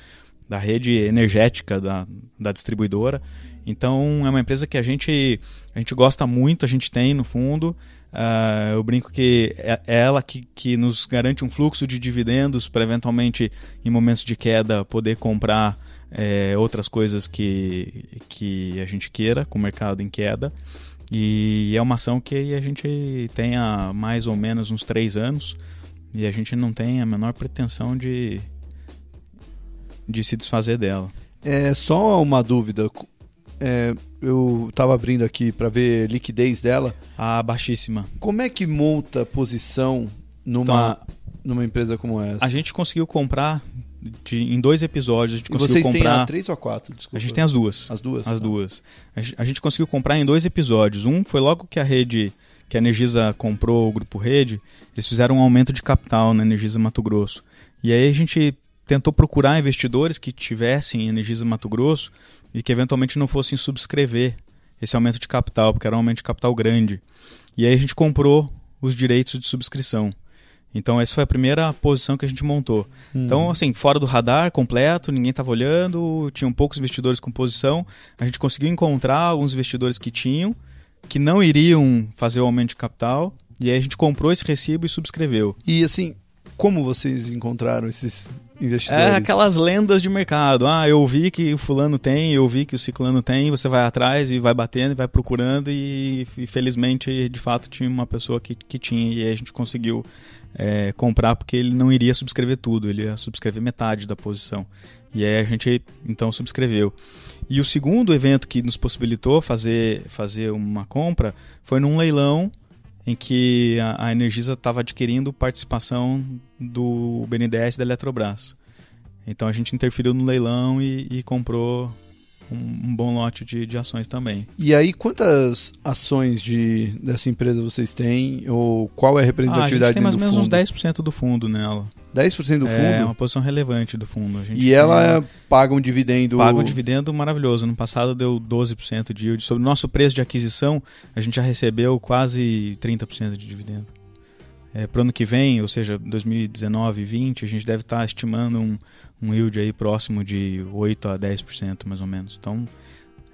da rede energética da, da distribuidora. Então é uma empresa que a gente, a gente gosta muito, a gente tem no fundo. Uh, eu brinco que é ela que, que nos garante um fluxo de dividendos para eventualmente, em momentos de queda, poder comprar é, outras coisas que, que a gente queira, com o mercado em queda. E é uma ação que a gente tem há mais ou menos uns três anos e a gente não tem a menor pretensão de, de se desfazer dela. É só uma dúvida... É, eu estava abrindo aqui para ver liquidez dela. Ah, baixíssima. Como é que monta posição numa, então, numa empresa como essa? A gente conseguiu comprar de, em dois episódios. A gente conseguiu vocês comprar... têm a três ou a quatro? Desculpa. A gente tem as duas. As duas? As tá. duas. A gente conseguiu comprar em dois episódios. Um foi logo que a rede, que a Energisa comprou o Grupo Rede, eles fizeram um aumento de capital na Energisa Mato Grosso. E aí a gente tentou procurar investidores que tivessem Energisa Mato Grosso e que eventualmente não fossem subscrever esse aumento de capital, porque era um aumento de capital grande. E aí a gente comprou os direitos de subscrição. Então essa foi a primeira posição que a gente montou. Hum. Então, assim, fora do radar completo, ninguém estava olhando, tinham poucos investidores com posição. A gente conseguiu encontrar alguns investidores que tinham, que não iriam fazer o aumento de capital, e aí a gente comprou esse recibo e subscreveu. E assim, como vocês encontraram esses... É aquelas lendas de mercado. Ah, eu vi que o fulano tem, eu vi que o ciclano tem, você vai atrás e vai batendo, vai procurando e, e felizmente, de fato, tinha uma pessoa que, que tinha e aí a gente conseguiu é, comprar porque ele não iria subscrever tudo, ele ia subscrever metade da posição. E aí a gente, então, subscreveu. E o segundo evento que nos possibilitou fazer, fazer uma compra foi num leilão em que a, a Energisa estava adquirindo participação do B N D E S da Eletrobras. Então a gente interferiu no leilão e, e comprou um, um bom lote de, de ações também. E aí quantas ações de, dessa empresa vocês têm? Ou qual é a representatividade dentro do fundo? A gente tem mais ou menos uns dez por cento do fundo nela. dez por cento do fundo? É uma posição relevante do fundo. A gente e tem, ela paga um dividendo... Paga um dividendo maravilhoso. No passado deu doze por cento de yield. Sobre o nosso preço de aquisição, a gente já recebeu quase trinta por cento de dividendo. É, para o ano que vem, ou seja, dois mil e dezenove e dois mil e vinte, a gente deve estar estimando um, um yield aí próximo de oito por cento a dez por cento, mais ou menos. Então,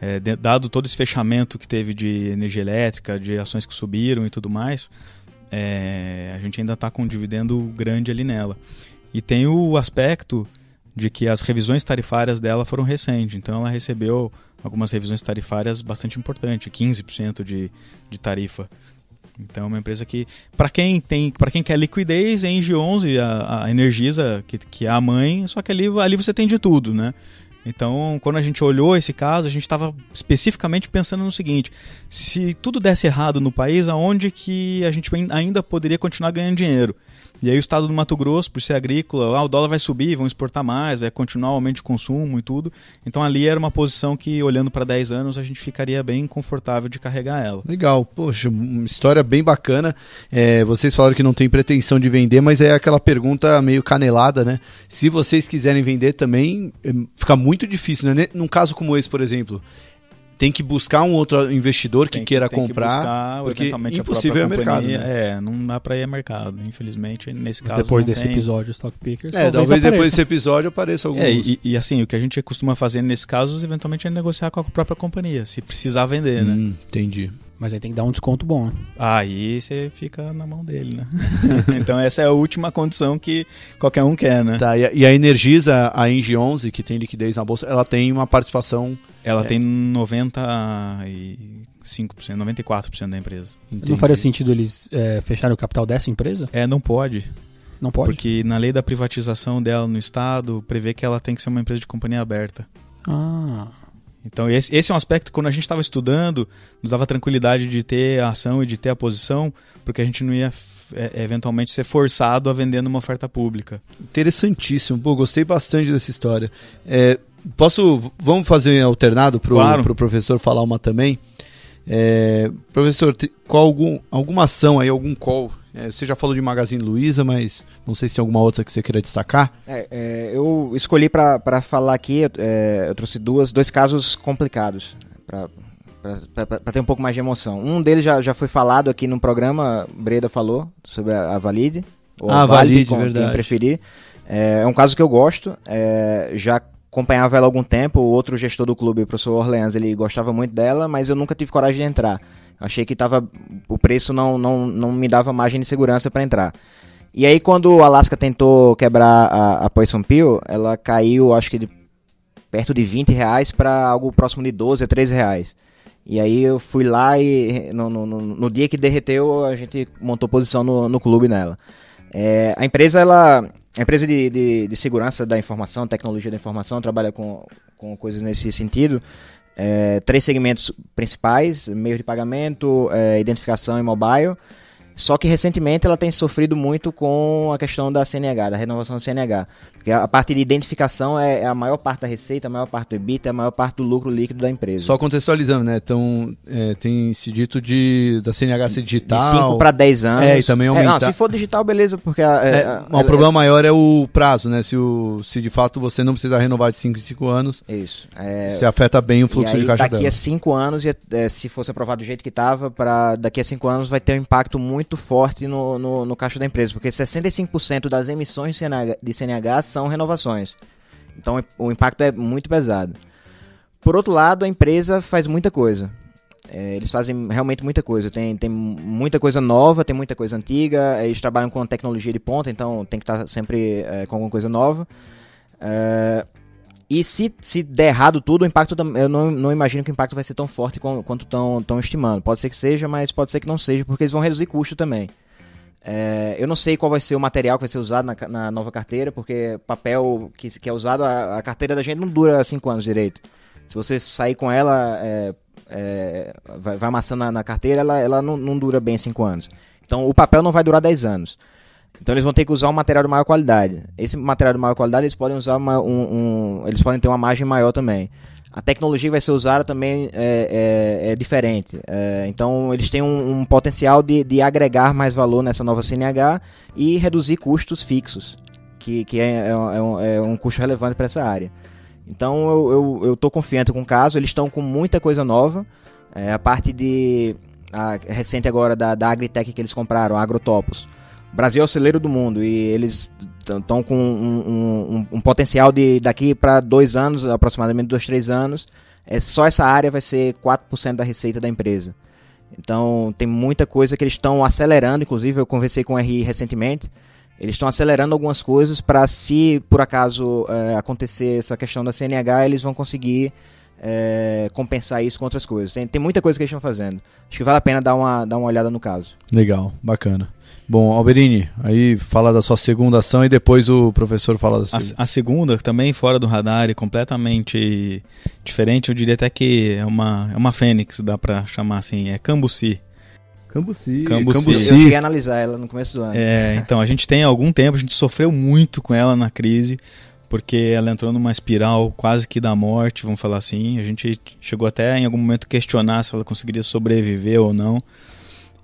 é, dado todo esse fechamento que teve de energia elétrica, de ações que subiram e tudo mais, é, a gente ainda está com um dividendo grande ali nela. E tem o aspecto de que as revisões tarifárias dela foram recentes, então ela recebeu algumas revisões tarifárias bastante importantes, quinze por cento de, de tarifa. Então é uma empresa que, para quem tem, para quem quer liquidez, é Engie onze, a, a Energisa, que, que é a mãe, só que ali, ali você tem de tudo, né? Então, quando a gente olhou esse caso, a gente estava especificamente pensando no seguinte: se tudo desse errado no país, aonde que a gente ainda poderia continuar ganhando dinheiro? E aí o estado do Mato Grosso, por ser agrícola, ah, o dólar vai subir, vão exportar mais, vai continuar o aumento de consumo e tudo. Então ali era uma posição que, olhando para dez anos, a gente ficaria bem confortável de carregar ela. Legal, poxa, uma história bem bacana. É, vocês falaram que não tem pretensão de vender, mas é aquela pergunta meio canelada, né? Se vocês quiserem vender também, fica muito difícil, né? Num caso como esse, por exemplo... Tem que buscar um outro investidor que tem, queira tem comprar, que buscar, porque eventualmente impossível a é mercado. Né? É, não dá para ir a mercado, infelizmente, nesse Mas caso depois desse tem... episódio, Stock Pickers... É, talvez apareça. Depois desse episódio apareça alguns... É, e, e assim, o que a gente costuma fazer nesse caso, eventualmente, é negociar com a própria companhia, se precisar vender, né? Hum, entendi. Mas aí tem que dar um desconto bom, né? Aí você fica na mão dele, né? Então essa é a última condição que qualquer um quer, né? Tá, e a Energisa, a Engie onze, que tem liquidez na bolsa, ela tem uma participação... Ela é... tem noventa e cinco por cento, noventa e quatro por cento da empresa. Entendi. Não faria sentido eles é, fecharem o capital dessa empresa? É, não pode. Não pode? Porque na lei da privatização dela no Estado, prevê que ela tem que ser uma empresa de companhia aberta. Ah... Então esse, esse é um aspecto que quando a gente estava estudando nos dava tranquilidade de ter a ação e de ter a posição, porque a gente não ia é, eventualmente ser forçado a vender numa oferta pública. Interessantíssimo, pô, gostei bastante dessa história. É, posso, vamos fazer alternado para o claro. pro professor falar uma também? É, professor, qual algum, alguma ação aí, algum call? É, você já falou de Magazine Luiza, mas não sei se tem alguma outra que você queira destacar. É, é, eu escolhi para falar aqui, é, eu trouxe duas, dois casos complicados, para ter um pouco mais de emoção. Um deles já, já foi falado aqui no programa, Breda falou, sobre a, a Valide. Ou ah, a Valide, Valide como, verdade. Quem preferir. É, é um caso que eu gosto, é, já acompanhava ela há algum tempo, o outro gestor do clube, o professor Orleans, ele gostava muito dela, mas eu nunca tive coragem de entrar. Achei que tava, o preço não, não, não me dava margem de segurança para entrar. E aí quando a Alaska tentou quebrar a, a Poison Pill, ela caiu, acho que de, perto de vinte reais para algo próximo de doze a treze reais. E aí eu fui lá e no, no, no dia que derreteu, a gente montou posição no, no clube nela. É, a empresa, ela, a empresa de, de, de segurança da informação, tecnologia da informação, trabalha com, com coisas nesse sentido. É, três segmentos principais, meio de pagamento, é, identificação e mobile. Só que recentemente ela tem sofrido muito com a questão da C N H, da renovação do C N H. Porque a parte de identificação é a maior parte da receita, a maior parte do EBITDA, a maior parte do lucro líquido da empresa. Só contextualizando, né? Então, é, tem se dito de, da C N H ser digital. De cinco para dez anos. É, e também aumentar. É, não, se for digital, beleza, porque... A, é, a, a, o problema é, maior é o prazo, né? Se, o, se de fato você não precisar renovar de cinco em cinco anos, isso. É, se afeta bem o fluxo aí, de caixa daqui dela. Daqui a cinco anos, e, é, se fosse aprovado do jeito que estava, daqui a cinco anos vai ter um impacto muito forte no, no, no caixa da empresa, porque sessenta e cinco por cento das emissões de C N H, de C N H são renovações. Então o impacto é muito pesado. Por outro lado, a empresa faz muita coisa. É, eles fazem realmente muita coisa. Tem, tem muita coisa nova, tem muita coisa antiga. Eles trabalham com tecnologia de ponta, então tem que estar sempre é, com alguma coisa nova. É, e se, se der errado tudo, o impacto eu não, não imagino que o impacto vai ser tão forte quanto estão estimando. Pode ser que seja, mas pode ser que não seja, porque eles vão reduzir custo também. É, eu não sei qual vai ser o material que vai ser usado na, na nova carteira, porque papel que, que é usado, a, a carteira da gente não dura cinco anos direito. Se você sair com ela, é, é, vai, vai amassando na, na carteira, ela, ela não, não dura bem cinco anos. Então o papel não vai durar dez anos. Então eles vão ter que usar um material de maior qualidade. Esse material de maior qualidade eles podem usar uma, um, um, eles podem ter uma margem maior também. A tecnologia que vai ser usada também é, é, é diferente. É, então, eles têm um, um potencial de, de agregar mais valor nessa nova C N H e reduzir custos fixos, que, que é, é, um, é um custo relevante para essa área. Então, eu, eu, eu tô confiante com o caso. Eles estão com muita coisa nova. É, a parte de a recente agora da, da Agritech que eles compraram, a Agrotopos. O Brasil é o celeiro do mundo e eles estão com um, um, um potencial de daqui para dois anos, aproximadamente dois, três anos, é, só essa área vai ser quatro por cento da receita da empresa. Então tem muita coisa que eles estão acelerando, inclusive eu conversei com o R I recentemente, eles estão acelerando algumas coisas para se por acaso é, acontecer essa questão da C N H, eles vão conseguir é, compensar isso com outras coisas. Tem, tem muita coisa que eles estão fazendo, acho que vale a pena dar uma, dar uma olhada no caso. Legal, bacana. Bom, Alberini, aí fala da sua segunda ação e depois o professor fala da sua. A, a segunda, também fora do radar e completamente diferente, eu diria até que é uma, é uma fênix, dá para chamar assim, é Cambuci. Cambuci. Cambuci. Cambuci. Eu cheguei a analisar ela no começo do ano. É, então, a gente tem algum tempo, a gente sofreu muito com ela na crise, porque ela entrou numa espiral quase que da morte, vamos falar assim. A gente chegou até em algum momento a questionar se ela conseguiria sobreviver ou não.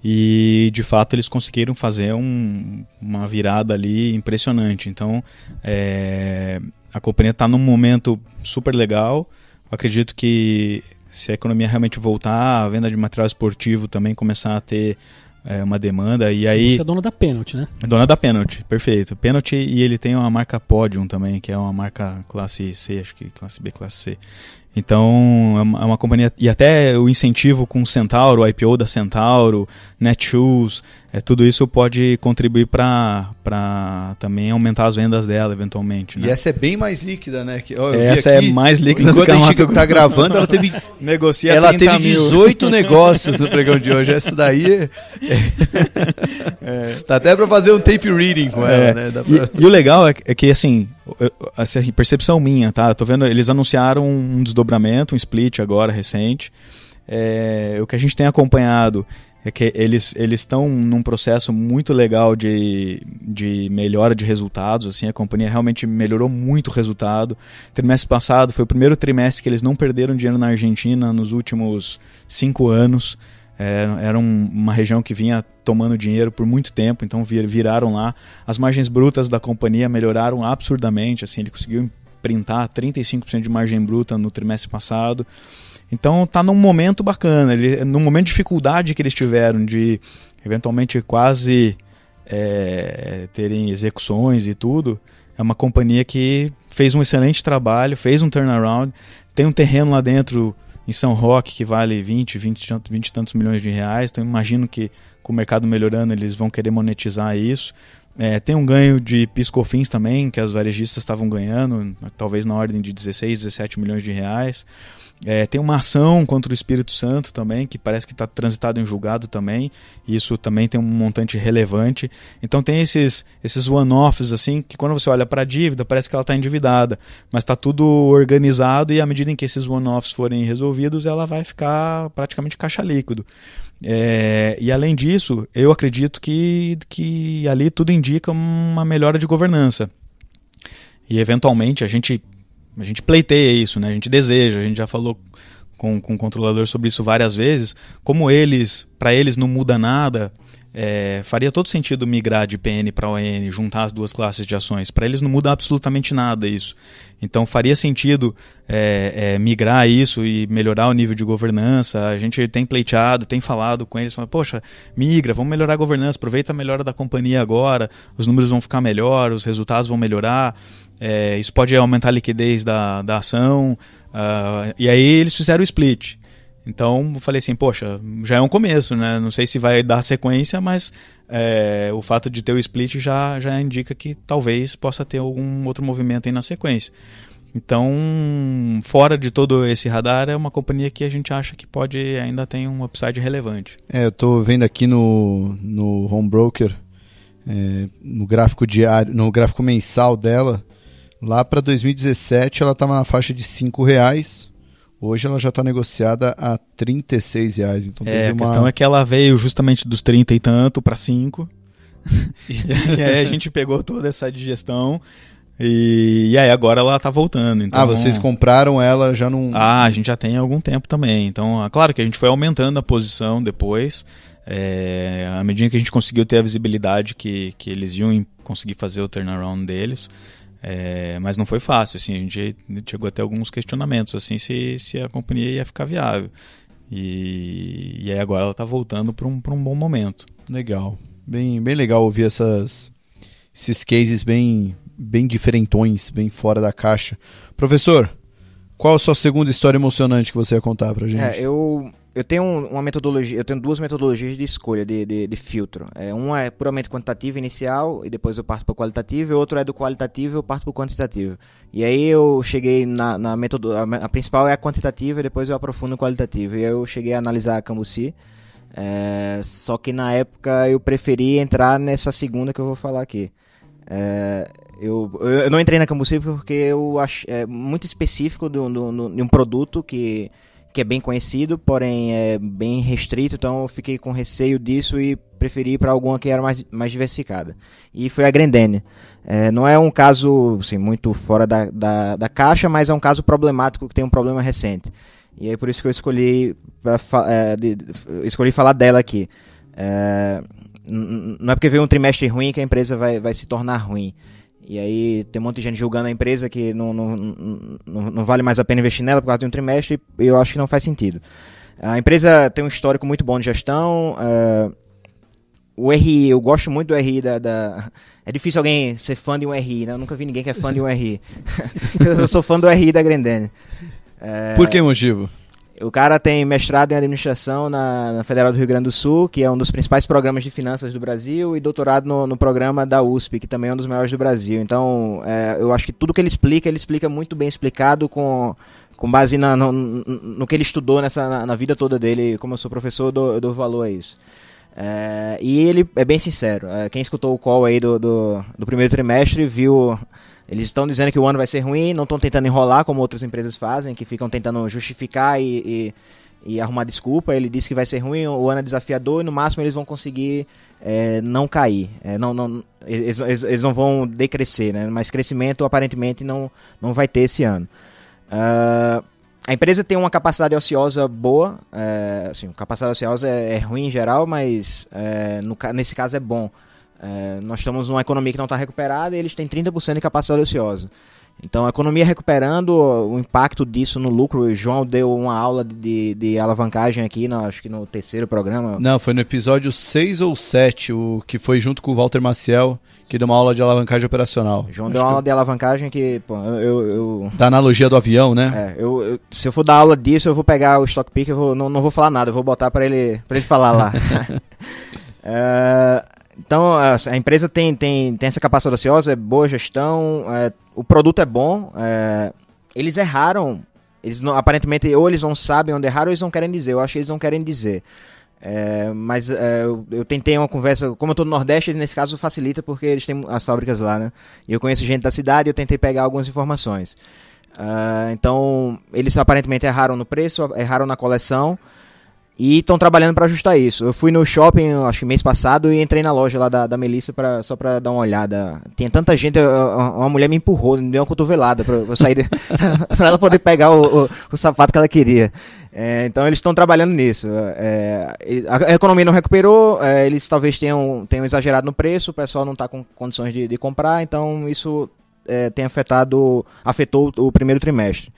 E, de fato, eles conseguiram fazer um, uma virada ali impressionante. Então, é, a companhia está num momento super legal. Eu acredito que se a economia realmente voltar, a venda de material esportivo também começar a ter é, uma demanda. E aí, você é dona da Pênalti, né? É dona da Pênalti, perfeito. Pênalti, e ele tem uma marca Podium também, que é uma marca classe C, acho que classe B, classe C. Então, é uma, é uma companhia... E até o incentivo com o Centauro, o I P O da Centauro, Netshoes, é, tudo isso pode contribuir para também aumentar as vendas dela, eventualmente. Né? E essa é bem mais líquida, né? Que, ó, eu essa vi aqui, é mais líquida do que a Mato Grosso. Enquanto a gente tá gravando, ela teve, negocia ela teve dezoito negócios no pregão de hoje. Essa daí... É, é, tá até para fazer um tape reading com é, ela, né? Dá pra... e, e o legal é, é que, assim... Essa percepção minha, tá? Eu tô vendo, eles anunciaram um desdobramento, um split agora recente. É, o que a gente tem acompanhado é que eles eles estão num processo muito legal de, de melhora de resultados. Assim, a companhia realmente melhorou muito o resultado. Trimestre passado foi o primeiro trimestre que eles não perderam dinheiro na Argentina nos últimos cinco anos. É, era um, uma região que vinha tomando dinheiro por muito tempo, então vir, viraram lá. As margens brutas da companhia melhoraram absurdamente, assim, ele conseguiu printar trinta e cinco por cento de margem bruta no trimestre passado. Então está num momento bacana, ele, num momento de dificuldade que eles tiveram de eventualmente quase é, terem execuções e tudo. É uma companhia que fez um excelente trabalho, fez um turnaround, tem um terreno lá dentro em São Roque que vale vinte, vinte e tantos milhões de reais, então imagino que com o mercado melhorando eles vão querer monetizar isso. É, tem um ganho de piscofins também, que as varejistas estavam ganhando, talvez na ordem de dezesseis, dezessete milhões de reais. É, tem uma ação contra o Espírito Santo também, que parece que está transitado em julgado também, e isso também tem um montante relevante. Então tem esses, esses one-offs assim, que quando você olha para a dívida parece que ela está endividada, mas está tudo organizado, e à medida em que esses one-offs forem resolvidos, ela vai ficar praticamente caixa líquido. É, e além disso, eu acredito que, que ali tudo indica uma melhora de governança, e eventualmente a gente, a gente pleiteia isso, né? A gente deseja, a gente já falou com, com o controlador sobre isso várias vezes, como eles, para eles não muda nada. É, faria todo sentido migrar de P N para O N, juntar as duas classes de ações. Para eles não muda absolutamente nada isso. Então faria sentido é, é, migrar isso e melhorar o nível de governança. A gente tem pleiteado, tem falado com eles, falando, poxa, migra, vamos melhorar a governança, aproveita a melhora da companhia agora, os números vão ficar melhor, os resultados vão melhorar, é, isso pode aumentar a liquidez da, da ação. Uh, e aí eles fizeram o split. Então eu falei assim, poxa, já é um começo, né? Não sei se vai dar sequência, mas é, o fato de ter o split já, já indica que talvez possa ter algum outro movimento aí na sequência. Então, fora de todo esse radar, é uma companhia que a gente acha que pode ainda tem um upside relevante. É, eu estou vendo aqui no, no Home Broker, é, no gráfico diário, no gráfico mensal dela, lá para dois mil e dezessete ela estava na faixa de cinco reais. Hoje ela já está negociada a trinta e seis reais. Então, é, uma... A questão é que ela veio justamente dos trinta e tanto para cinco. E aí a gente pegou toda essa digestão. E, e aí agora ela está voltando. Então... Ah, vocês compraram ela já não... Ah, a gente já tem algum tempo também. Então, claro que a gente foi aumentando a posição depois. É, à medida que a gente conseguiu ter a visibilidade que, que eles iam conseguir fazer o turnaround deles... É, mas não foi fácil, assim, a gente chegou a ter alguns questionamentos assim, se, se a companhia ia ficar viável. E, e aí agora ela está voltando para um, para um bom momento. Legal, bem, bem legal ouvir essas, esses cases bem, bem diferentões, bem fora da caixa. Professor, qual a sua segunda história emocionante que você ia contar para a gente? É, eu... Eu tenho uma metodologia, eu tenho duas metodologias de escolha, de, de, de filtro. É, uma é puramente quantitativa inicial, e depois eu parto para o qualitativo, e outra é do qualitativo e eu parto para o quantitativo. E aí eu cheguei na, na metodologia, a principal é a quantitativa, e depois eu aprofundo no qualitativo. E aí eu cheguei a analisar a Cambuci, é, só que na época eu preferi entrar nessa segunda que eu vou falar aqui. É, eu, eu não entrei na Cambuci porque eu acho é muito específico de um, de um, de um produto que... que é bem conhecido, porém é bem restrito, então eu fiquei com receio disso e preferi ir para alguma que era mais, mais diversificada. E foi a Grendene. É, não é um caso assim, muito fora da, da, da caixa, mas é um caso problemático, que tem um problema recente. E é por isso que eu escolhi, pra, é, de, escolhi falar dela aqui. É, não é porque veio um trimestre ruim que a empresa vai, vai se tornar ruim. E aí tem um monte de gente julgando a empresa que não, não, não, não vale mais a pena investir nela por causa de um trimestre, e eu acho que não faz sentido. A empresa tem um histórico muito bom de gestão, uh, o R I, eu gosto muito do R I, da, da... é difícil alguém ser fã de um R I, né? Eu nunca vi ninguém que é fã de um R I. Eu sou fã do R I da Grendene. Uh, por que motivo? O cara tem mestrado em administração na, na Federal do Rio Grande do Sul, que é um dos principais programas de finanças do Brasil, e doutorado no, no programa da U S P, que também é um dos maiores do Brasil. Então, é, eu acho que tudo que ele explica, ele explica muito bem explicado com, com base na, no, no que ele estudou nessa, na, na vida toda dele. Como eu sou professor, eu dou, eu dou valor a isso. É, e ele é bem sincero. É, quem escutou o call aí do, do, do primeiro trimestre viu... Eles estão dizendo que o ano vai ser ruim, não estão tentando enrolar como outras empresas fazem, que ficam tentando justificar e, e, e arrumar desculpa. Ele disse que vai ser ruim, o ano é desafiador e no máximo eles vão conseguir é, não cair. É, não, não, eles, eles não vão decrescer, né? Mas crescimento aparentemente não, não vai ter esse ano. Uh, a empresa tem uma capacidade ociosa boa, é, assim, capacidade ociosa é, é ruim em geral, mas é, no, nesse caso é bom. É, nós estamos numa economia que não está recuperada e eles têm trinta por cento de capacidade ociosa. Então, a economia recuperando, o impacto disso no lucro. O João deu uma aula de, de, de alavancagem aqui, no, acho que no terceiro programa. Não, foi no episódio seis ou sete, o que foi junto com o Walter Maciel, que deu uma aula de alavancagem operacional. O João acho deu uma aula eu... de alavancagem que, pô, eu... eu... Da analogia do avião, né? É, eu, eu, se eu for dar aula disso, eu vou pegar o Stock Pickers, eu vou, não, não vou falar nada, eu vou botar para ele, pra ele falar lá. É... Então, a empresa tem, tem, tem essa capacidade ociosa, é boa gestão, é, o produto é bom, é, eles erraram, eles não, aparentemente ou eles não sabem onde erraram ou eles não querem dizer, eu acho que eles não querem dizer. É, mas é, eu, eu tentei uma conversa, como eu estou no Nordeste, nesse caso facilita porque eles têm as fábricas lá, né? E eu conheço gente da cidade e eu tentei pegar algumas informações. É, então, eles aparentemente erraram no preço, erraram na coleção. E estão trabalhando para ajustar isso. Eu fui no shopping, acho que mês passado, e entrei na loja lá da, da Melissa pra, só para dar uma olhada. Tinha tanta gente, eu, uma mulher me empurrou, me deu uma cotovelada para eu sair, de... para ela poder pegar o, o, o sapato que ela queria. É, então eles estão trabalhando nisso. É, a, a economia não recuperou, é, eles talvez tenham, tenham exagerado no preço, o pessoal não está com condições de, de comprar, então isso é, tem afetado, afetou o primeiro trimestre.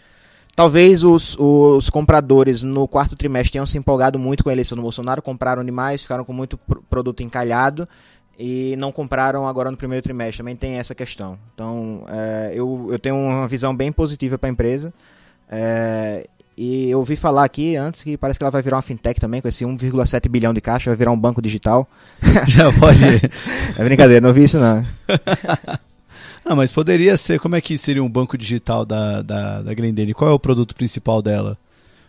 Talvez os, os compradores no quarto trimestre tenham se empolgado muito com a eleição do Bolsonaro, compraram demais, ficaram com muito pr- produto encalhado e não compraram agora no primeiro trimestre. Também tem essa questão. Então, é, eu, eu tenho uma visão bem positiva para a empresa. É, e eu ouvi falar aqui antes que parece que ela vai virar uma fintech também, com esse um vírgula sete bilhão de caixa, vai virar um banco digital. Já pode ir. É brincadeira, não ouvi isso não. Ah, mas poderia ser, como é que seria um banco digital da, da, da Grendene? Qual é o produto principal dela?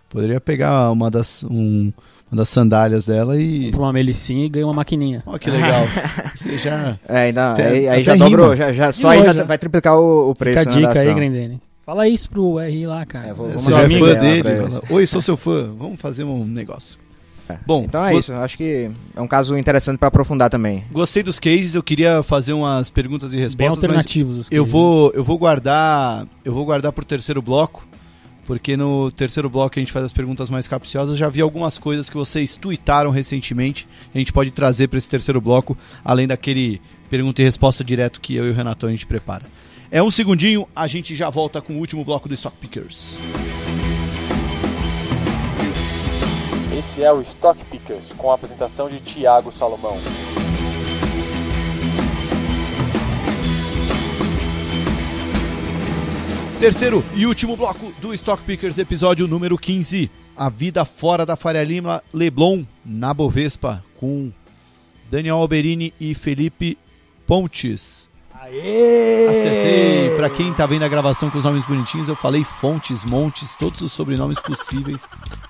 Poderia pegar uma das, um, uma das sandálias dela e... comprar uma melicinha e ganhar uma maquininha. Ó, oh, que legal. Você já... É, não, até, aí, aí já rima. Dobrou, já, já, só aí já vai triplicar o, o preço. Fica a dica aí, Grendene. Fala isso pro R I lá, cara. É, vou, vou é fã dele. Fala, oi, sou seu fã, vamos fazer um negócio. É. Bom, então é go... isso, acho que é um caso interessante para aprofundar também. Gostei dos cases, eu queria fazer umas perguntas e respostas. Bem alternativos os cases. Eu vou, eu vou guardar, eu vou guardar pro terceiro bloco, porque no terceiro bloco a gente faz as perguntas mais capciosas. Já vi algumas coisas que vocês tuitaram recentemente, a gente pode trazer para esse terceiro bloco, além daquele pergunta e resposta direto que eu e o Renato a gente prepara. É um segundinho, a gente já volta com o último bloco do Stock Pickers. Esse é o Stock Pickers, com a apresentação de Thiago Salomão. Terceiro e último bloco do Stock Pickers, episódio número quinze. A vida fora da Faria Lima, Leblon, na Bovespa, com Daniel Alberini e Felipe Pontes. Aê! Acertei! Pra quem tá vendo a gravação com os nomes bonitinhos, eu falei Fontes, Montes, todos os sobrenomes possíveis,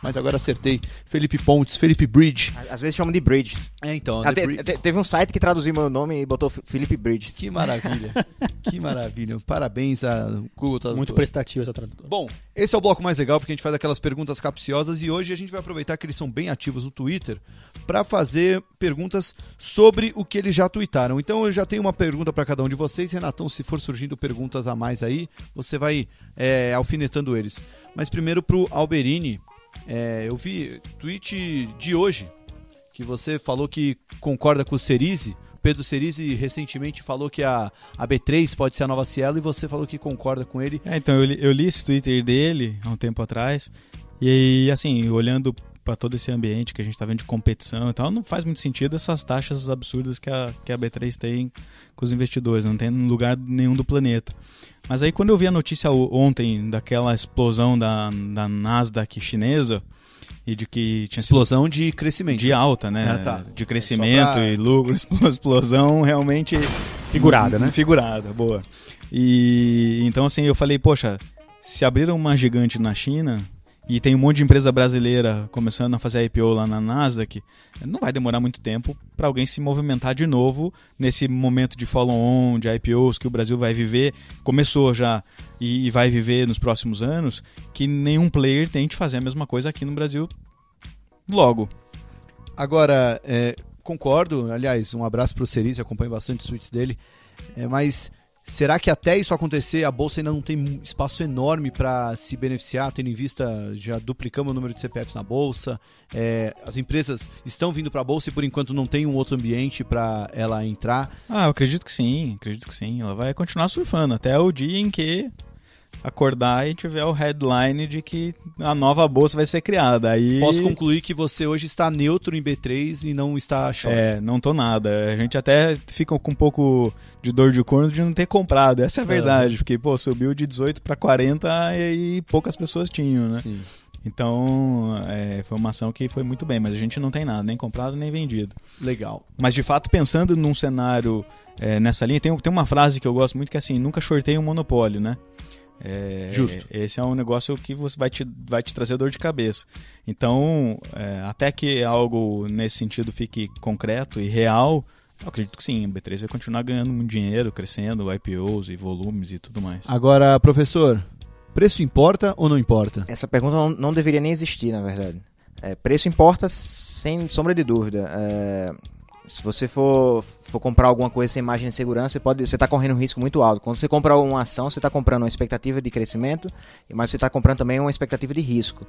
mas agora acertei. Felipe Pontes, Felipe Bridge. Às vezes chamam de Bridges. É, então. Ah, te, Bridge. te, teve um site que traduziu meu nome e botou Felipe Bridges. Que maravilha. que maravilha. Parabéns a Google Tradutor. Muito prestativo essa tradutora. Bom, esse é o bloco mais legal porque a gente faz aquelas perguntas capciosas e hoje a gente vai aproveitar que eles são bem ativos no Twitter pra fazer perguntas sobre o que eles já tweetaram. Então eu já tenho uma pergunta pra cada um de vocês, Renatão, se for surgindo perguntas a mais aí, você vai é, alfinetando eles. Mas primeiro pro Alberini, é, eu vi tweet de hoje que você falou que concorda com o Cerise, Pedro Cerise recentemente falou que a, a B três pode ser a nova Cielo e você falou que concorda com ele. É, então, eu li, eu li esse Twitter dele há um tempo atrás e assim, olhando para todo esse ambiente que a gente está vendo de competição e tal, não faz muito sentido essas taxas absurdas que a, que a B três tem com os investidores, não tem em lugar nenhum do planeta. Mas aí quando eu vi a notícia ontem daquela explosão da, da Nasdaq chinesa, e de que tinha explosão sido... de crescimento. De alta, né? Ah, tá. De crescimento pra... e lucro, explosão realmente... Figurada, né? Figurada, boa. E então assim, eu falei, poxa, se abriram uma gigante na China... E tem um monte de empresa brasileira começando a fazer I P O lá na Nasdaq, não vai demorar muito tempo para alguém se movimentar de novo nesse momento de follow-on, de I P Os que o Brasil vai viver, começou já e vai viver nos próximos anos, que nenhum player tente fazer a mesma coisa aqui no Brasil logo. Agora, é, concordo, aliás, um abraço para o Cerise, acompanho bastante os tweets dele, é, mas... Será que até isso acontecer, a Bolsa ainda não tem espaço enorme para se beneficiar, tendo em vista, já duplicamos o número de C P Fs na Bolsa, é, as empresas estão vindo para a Bolsa e por enquanto não tem um outro ambiente para ela entrar? Ah, eu acredito que sim, acredito que sim. Ela vai continuar surfando até o dia em que acordar e tiver o headline de que a nova bolsa vai ser criada. Aí... Posso concluir que você hoje está neutro em B três e não está short? É, não tô nada. A gente até fica com um pouco de dor de corno de não ter comprado. Essa é a verdade, é. Porque pô, subiu de dezoito para quarenta e poucas pessoas tinham, né? Sim. Então, é, foi uma ação que foi muito bem, mas a gente não tem nada, nem comprado, nem vendido. Legal. Mas, de fato, pensando num cenário é, nessa linha, tem, tem uma frase que eu gosto muito que é assim, nunca shortei um monopólio, né? É, Justo. Esse é um negócio que você vai, te, vai te trazer dor de cabeça. Então, é, até que algo nesse sentido fique concreto e real, eu acredito que sim, o B três vai continuar ganhando muito dinheiro, crescendo, I P Os e volumes e tudo mais. Agora, professor... Preço importa ou não importa? Essa pergunta não, não deveria nem existir, na verdade. É, preço importa sem sombra de dúvida. É, se você for, for comprar alguma coisa sem margem de segurança, você pode, você está correndo um risco muito alto. Quando você compra uma ação, você está comprando uma expectativa de crescimento, mas você está comprando também uma expectativa de risco.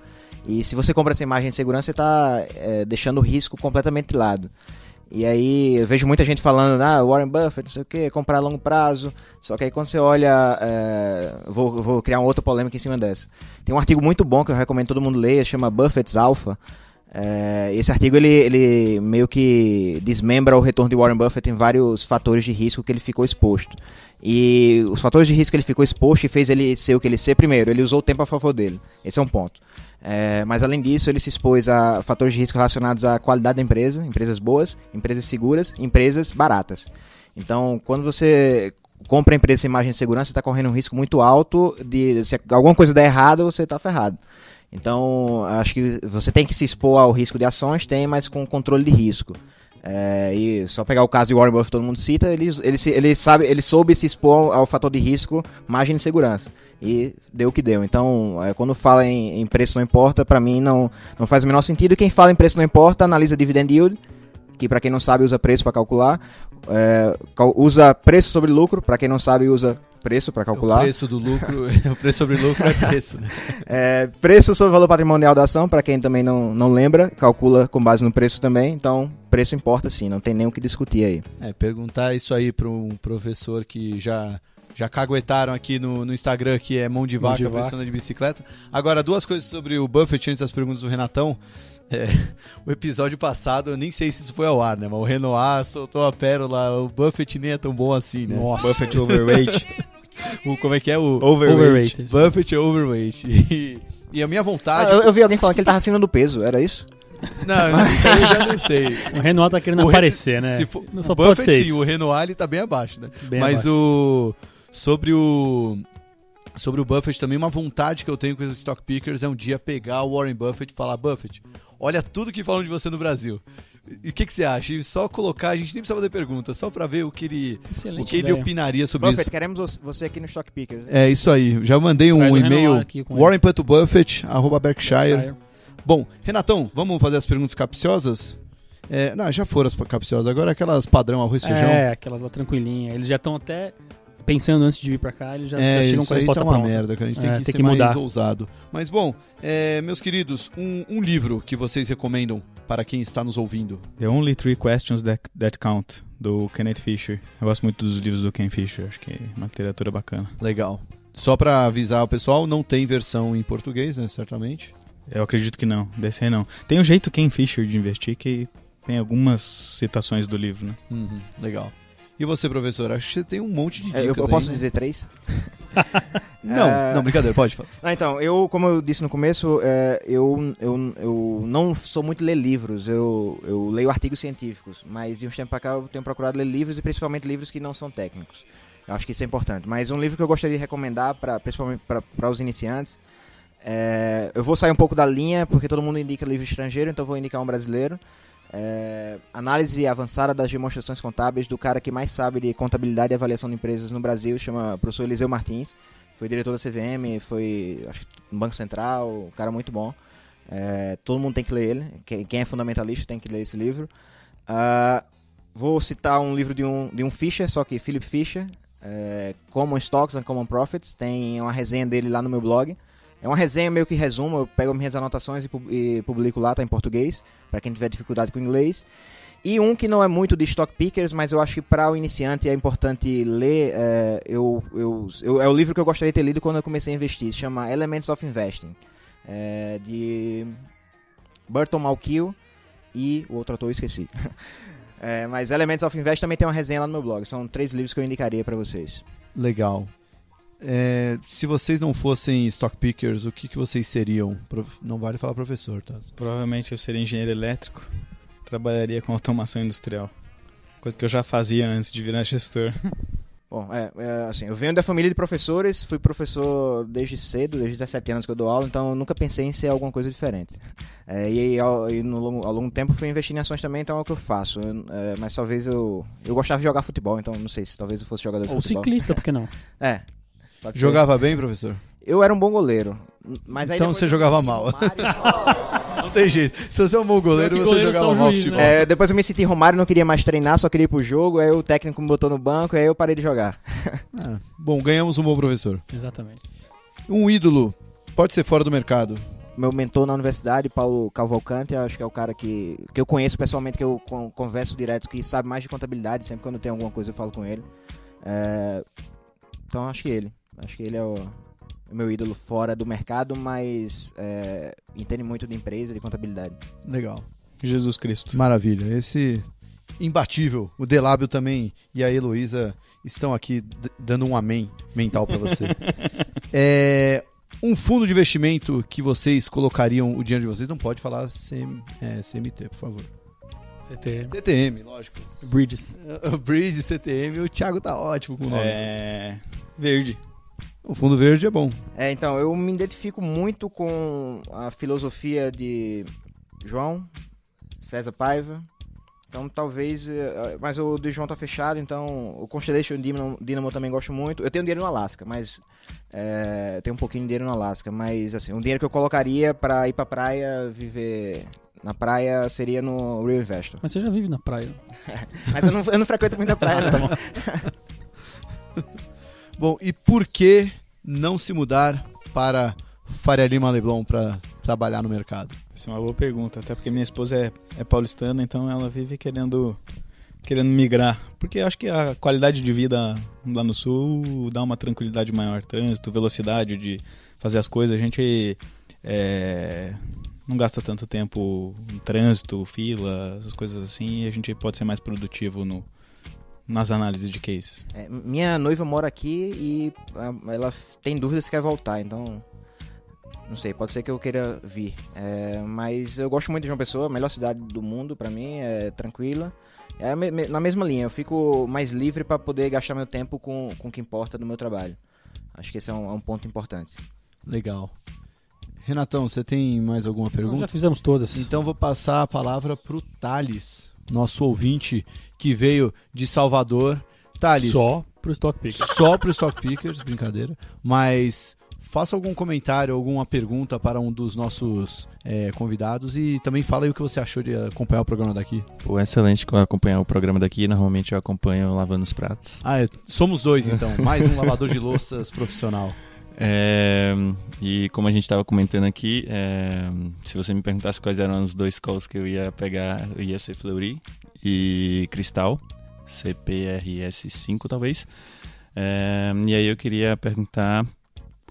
E se você compra sem margem de segurança, você está é, deixando o risco completamente de lado. E aí eu vejo muita gente falando, ah, Warren Buffett, não sei o que, comprar a longo prazo. Só que aí quando você olha, é, vou, vou criar uma outra polêmica em cima dessa. Tem um artigo muito bom que eu recomendo que todo mundo leia, chama Buffett's Alpha. É, esse artigo ele, ele meio que desmembra o retorno de Warren Buffett em vários fatores de risco que ele ficou exposto. E os fatores de risco que ele ficou exposto e fez ele ser o que ele ser, primeiro, ele usou o tempo a favor dele. Esse é um ponto. É, mas além disso, ele se expôs a fatores de risco relacionados à qualidade da empresa, empresas boas, empresas seguras, empresas baratas. Então, quando você compra a empresa sem margem de segurança, você está correndo um risco muito alto de se alguma coisa der errado, você está ferrado. Então, acho que você tem que se expor ao risco de ações, tem, mas com controle de risco. É, e só pegar o caso de Warren Buffett, todo mundo cita, ele, ele, ele, sabe, ele soube se expor ao fator de risco, margem de segurança, e deu o que deu. Então, é, quando fala em, em preço não importa, para mim não, não faz o menor sentido. Quem fala em preço não importa, analisa dividend yield, que para quem não sabe usa preço para calcular, é, usa preço sobre lucro, para quem não sabe usa preço para calcular. O preço do lucro, o preço sobre lucro é preço, né? É, preço sobre o valor patrimonial da ação, para quem também não, não lembra, calcula com base no preço também, então preço importa sim, não tem nem o que discutir aí. É, perguntar isso aí para um professor que já, já caguetaram aqui no, no Instagram, que é mão de vaca, mão de vaca. Professor de bicicleta. Agora, duas coisas sobre o Buffett antes das perguntas do Renatão. É, o episódio passado, eu nem sei se isso foi ao ar, né? Mas o Renoir soltou a pérola, o Buffett nem é tão bom assim, né? Nossa. Buffett overweight. O, como é que é? O overweight. overweight. Buffett overweight. E, e a minha vontade... Ah, eu, eu vi alguém falando que ele tava acima do peso, era isso? Não, isso aí eu já não sei. O Renoir tá querendo o aparecer, Ren... né? For... Não, só o Buffett, pode ser sim, isso. O Renoir ele tá bem abaixo, né? Bem mas abaixo. o... Sobre o... Sobre o Buffett também, uma vontade que eu tenho com os Stock Pickers é um dia pegar o Warren Buffett e falar, Buffett, olha tudo que falam de você no Brasil. E o que, que você acha? E só colocar, a gente nem precisa fazer pergunta, só para ver o que ele, o que ele opinaria sobre Buffett, isso. Buffett, queremos você aqui no Stock Pickers. É isso aí, já mandei um e-mail, warren ponto buffett arroba berkshire. Bom, Renatão, vamos fazer as perguntas capciosas? É, não, já foram as capciosas, agora aquelas padrão, arroz e é, feijão. É, aquelas lá tranquilinha, eles já estão até... Pensando antes de vir pra cá, eles já, é, já chegam com a resposta pronta. É, isso aí tá uma merda, que a gente tem é, que tem ser que mudar. Mais ousado. Mas bom, é, meus queridos, um, um livro que vocês recomendam para quem está nos ouvindo. The Only Three Questions That, that Count, do Kenneth Fisher. Eu gosto muito dos livros do Ken Fisher, acho que é uma literatura bacana. Legal. Só pra avisar o pessoal, não tem versão em português, né, certamente? Eu acredito que não, desse aí não. Tem um jeito Ken Fisher de investir que tem algumas citações do livro, né? Uhum, legal. E você, professor? Acho que você tem um monte de dicas. Eu, eu posso aí, dizer né? três? Não, é... não, brincadeira, pode falar. Ah, então, eu, como eu disse no começo, é, eu, eu, eu não sou muito ler livros, eu, eu leio artigos científicos, mas de uns tempos pra cá eu tenho procurado ler livros e principalmente livros que não são técnicos. Eu acho que isso é importante. Mas um livro que eu gostaria de recomendar, pra, principalmente para os iniciantes, é, eu vou sair um pouco da linha, porque todo mundo indica livro estrangeiro, então eu vou indicar um brasileiro. É, análise avançada das demonstrações contábeis do cara que mais sabe de contabilidade e avaliação de empresas no Brasil, chama professor Eliseu Martins, foi diretor da C V M, foi acho que no Banco Central, um cara muito bom, é, todo mundo tem que ler ele, quem é fundamentalista tem que ler esse livro. Uh, vou citar um livro de um, de um Fisher, só que Philip Fisher, é, Common Stocks and Common Profits, tem uma resenha dele lá no meu blog. É uma resenha meio que resumo, eu pego minhas anotações e publico lá, tá em português, para quem tiver dificuldade com o inglês. E um que não é muito de Stock Pickers, mas eu acho que para o iniciante é importante ler, é, eu, eu, eu, é o livro que eu gostaria de ter lido quando eu comecei a investir, chama Elements of Investing, é, de Burton Malkiel e o outro ator eu esqueci. É, mas Elements of Investing também tem uma resenha lá no meu blog, são três livros que eu indicaria para vocês. Legal. É, se vocês não fossem Stock Pickers, o que, que vocês seriam? Não vale falar professor, tá? Provavelmente eu seria engenheiro elétrico. Trabalharia com automação industrial. Coisa que eu já fazia antes de virar gestor. Bom, é, é assim, eu venho da família de professores, fui professor desde cedo, desde dezessete anos que eu dou aula, então eu nunca pensei em ser alguma coisa diferente. É, e ao, e no, ao longo do tempo fui investindo em ações também, então é o que eu faço. Eu, é, mas talvez eu... Eu gostava de jogar futebol, então não sei se talvez eu fosse jogador de Ou futebol. Ou ciclista, por que não? É. Jogava bem, professor? Eu era um bom goleiro. Mas aí então você jogava mal. Não tem jeito. Se você é um bom goleiro, você goleiro jogava mal juiz, futebol. É, depois eu me senti Romário, não queria mais treinar, só queria ir pro jogo, aí o técnico me botou no banco, aí eu parei de jogar. Ah, bom, ganhamos um bom professor. Exatamente. Um ídolo, pode ser fora do mercado. Meu mentor na universidade, Paulo Cavalcante, acho que é o cara que, que eu conheço pessoalmente, que eu converso direto, que sabe mais de contabilidade, sempre quando tem alguma coisa eu falo com ele. É, então acho que ele. Acho que ele é o... meu ídolo fora do mercado, mas é, entende muito de empresa, de contabilidade. Legal. Jesus Cristo. Maravilha. Esse imbatível, o Delábio também e a Heloísa estão aqui d- dando um amém mental para você. É, um fundo de investimento que vocês colocariam o dinheiro de vocês, não pode falar C M, é, C M T, por favor. C T M. C T M, lógico. Bridges. O Bridges, C T M, o Thiago tá ótimo com o nome. É... Verde. O fundo verde é bom. É, então, eu me identifico muito com a filosofia de João, César Paiva. Então, talvez... Mas o de João tá fechado, então... O Constellation Dynamo, Dynamo também gosto muito. Eu tenho dinheiro no Alaska, mas... É, eu tenho um pouquinho de dinheiro no Alaska, mas, assim... Um dinheiro que eu colocaria pra ir pra praia, viver... Na praia seria no Real Investor. Mas você já vive na praia. Mas eu não, eu não frequento muito a praia, ah, não. Tá bom. Bom, e por que não se mudar para Faria Lima, Leblon, para trabalhar no mercado? Essa é uma boa pergunta, até porque minha esposa é, é paulistana, então ela vive querendo, querendo migrar. Porque eu acho que a qualidade de vida lá no sul dá uma tranquilidade maior, trânsito, velocidade de fazer as coisas. A gente é, não gasta tanto tempo em trânsito, fila, essas coisas assim, e a gente pode ser mais produtivo no... nas análises de case. É, minha noiva mora aqui e ela tem dúvida se quer voltar, então não sei, pode ser que eu queira vir. É, mas eu gosto muito de João Pessoa, a melhor cidade do mundo pra mim, é tranquila. É me, me, na mesma linha, eu fico mais livre pra poder gastar meu tempo com, com o que importa do meu trabalho. Acho que esse é um, é um ponto importante. Legal. Renatão, você tem mais alguma pergunta? Não, já fizemos todas. Então vou passar a palavra pro Thales. Nosso ouvinte que veio de Salvador. Thales, só pro Stock Pickers. Só pro Stock Pickers, brincadeira. Mas faça algum comentário, alguma pergunta para um dos nossos é, convidados e também fala aí o que você achou de acompanhar o programa daqui. Pô, é excelente acompanhar o programa daqui. Normalmente eu acompanho lavando os pratos. Ah, é, somos dois então. Mais um lavador de louças profissional. É, e como a gente estava comentando aqui, é, se você me perguntasse quais eram os dois calls que eu ia pegar, eu ia ser Fleury e Cristal, C P R S cinco talvez. É, e aí eu queria perguntar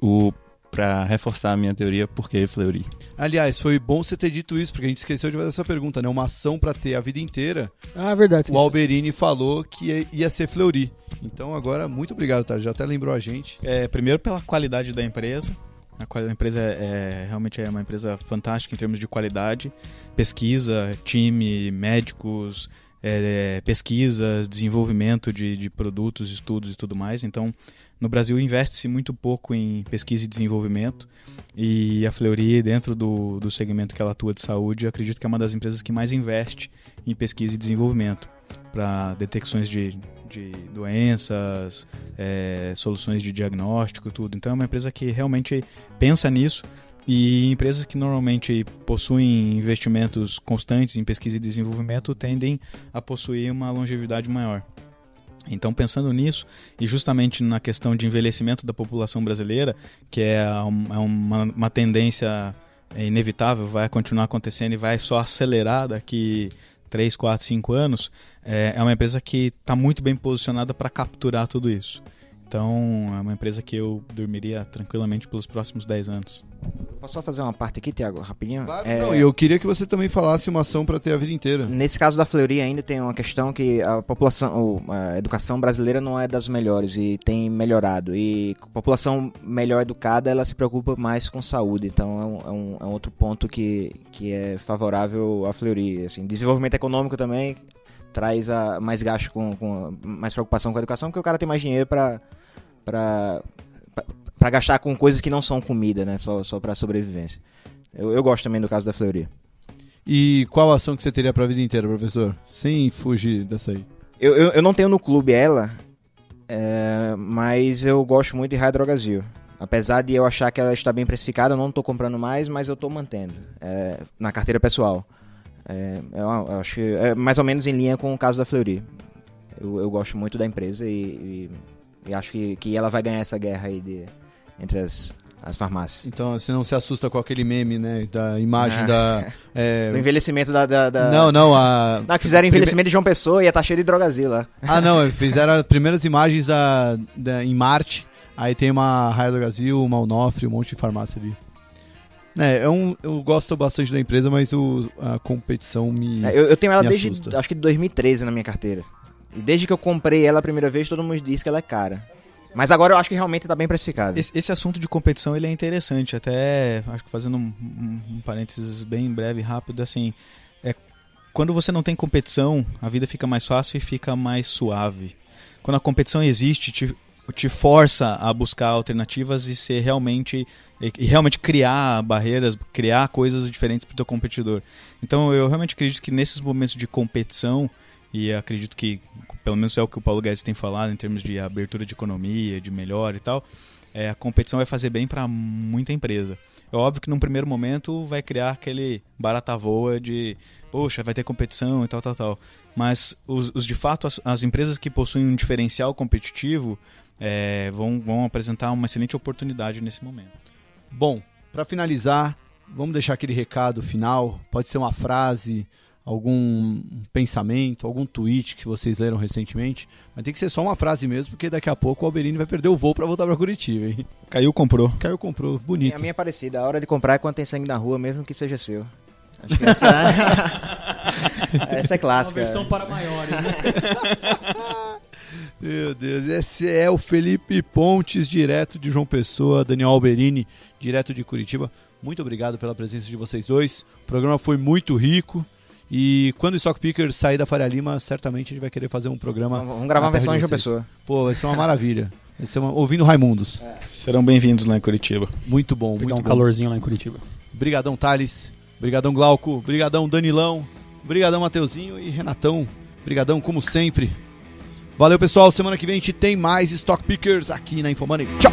o... para reforçar a minha teoria, por que Fleury? Aliás, foi bom você ter dito isso, porque a gente esqueceu de fazer essa pergunta, né? Uma ação para ter a vida inteira. Ah, verdade. O Alberini falou que ia ser Fleury. Então, agora, muito obrigado, Thales. Já até lembrou a gente. É, primeiro, pela qualidade da empresa. A qualidade da empresa é, é, realmente é uma empresa fantástica em termos de qualidade. Pesquisa, time, médicos, é, pesquisas, desenvolvimento de, de produtos, estudos e tudo mais. Então... No Brasil investe-se muito pouco em pesquisa e desenvolvimento e a Fleury, dentro do, do segmento que ela atua de saúde, acredito que é uma das empresas que mais investe em pesquisa e desenvolvimento para detecções de, de doenças, é, soluções de diagnóstico, tudo. Então é uma empresa que realmente pensa nisso e empresas que normalmente possuem investimentos constantes em pesquisa e desenvolvimento tendem a possuir uma longevidade maior. Então, pensando nisso, e justamente na questão de envelhecimento da população brasileira, que é uma, uma tendência inevitável, vai continuar acontecendo e vai só acelerar daqui três, quatro, cinco anos, é, é uma empresa que está muito bem posicionada para capturar tudo isso. Então, é uma empresa que eu dormiria tranquilamente pelos próximos dez anos. Posso só fazer uma parte aqui, Thiago, rapidinho? Claro, é... não, e eu queria que você também falasse uma ação para ter a vida inteira. Nesse caso da Fleury ainda tem uma questão que a população, ou, a educação brasileira não é das melhores e tem melhorado. E a população melhor educada, ela se preocupa mais com saúde. Então, é um, é um, é um outro ponto que, que é favorável à Fleury. Assim, desenvolvimento econômico também traz a, mais gasto, com, com mais preocupação com a educação, porque o cara tem mais dinheiro para... Pra, pra, pra gastar com coisas que não são comida, né? Só, só pra sobrevivência. Eu, eu gosto também do caso da Fleury. E qual ação que você teria pra vida inteira, professor? Sem fugir dessa aí. Eu, eu, eu não tenho no clube ela, é, mas eu gosto muito de Hydrogazil. Apesar de eu achar que ela está bem precificada, eu não tô comprando mais, mas eu tô mantendo. É, na carteira pessoal. É, eu, eu acho que é mais ou menos em linha com o caso da Fleury. Eu, eu gosto muito da empresa e... e... E acho que, que ela vai ganhar essa guerra aí de, entre as, as farmácias. Então, você não se assusta com aquele meme, né? Da imagem ah, da... É... Do envelhecimento da, da, da... Não, não, a... Não, que fizeram envelhecimento de João Pessoa e ia estar cheio de drogazil lá. Ah, não, fizeram as primeiras imagens da, da, em Marte. Aí tem uma Hydrogazil, uma Onofre, um monte de farmácia ali. É, é um, eu gosto bastante da empresa, mas o, a competição me é, eu, eu tenho ela desde, assusta. Acho que de dois mil e treze na minha carteira. E desde que eu comprei ela a primeira vez, todo mundo diz que ela é cara. Mas agora eu acho que realmente está bem precificada. Esse, esse assunto de competição, ele é interessante. Até, acho que fazendo um, um, um parênteses bem breve, rápido, assim... É, quando você não tem competição, a vida fica mais fácil e fica mais suave. Quando a competição existe, te, te força a buscar alternativas e ser realmente... E realmente criar barreiras, criar coisas diferentes para o teu competidor. Então, eu realmente acredito que nesses momentos de competição... E acredito que, pelo menos é o que o Paulo Guedes tem falado em termos de abertura de economia, de melhora e tal, é, a competição vai fazer bem para muita empresa. É óbvio que num primeiro momento vai criar aquele barata voa de, poxa, vai ter competição e tal, tal, tal. Mas os, os de fato, as, as empresas que possuem um diferencial competitivo é, vão, vão apresentar uma excelente oportunidade nesse momento. Bom, para finalizar, vamos deixar aquele recado final, pode ser uma frase... algum pensamento, algum tweet que vocês leram recentemente, mas tem que ser só uma frase mesmo, porque daqui a pouco o Alberini vai perder o voo para voltar para Curitiba, hein? Caiu, comprou. Caiu, comprou. Bonito. A minha é parecida. A hora de comprar é quando tem sangue na rua, mesmo que seja seu. Acho que essa... essa é clássica. Uma versão para maiores, né? Meu Deus, esse é o Felipe Pontes, direto de João Pessoa, Daniel Alberini, direto de Curitiba. Muito obrigado pela presença de vocês dois. O programa foi muito rico. E quando o Stock Pickers sair da Faria Lima, certamente a gente vai querer fazer um programa. Vamos gravar uma versão de João Pessoa. Pô, vai ser uma maravilha. Vai ser uma... Ouvindo Raimundos. É. Serão bem-vindos lá em Curitiba. Muito bom, muito bom. Pegar um calorzinho lá em Curitiba. Obrigadão, Thales. Obrigadão, Glauco. Obrigadão, Danilão. Obrigadão, Mateuzinho e Renatão. Obrigadão, como sempre. Valeu, pessoal. Semana que vem a gente tem mais Stock Pickers aqui na Infomani. Tchau!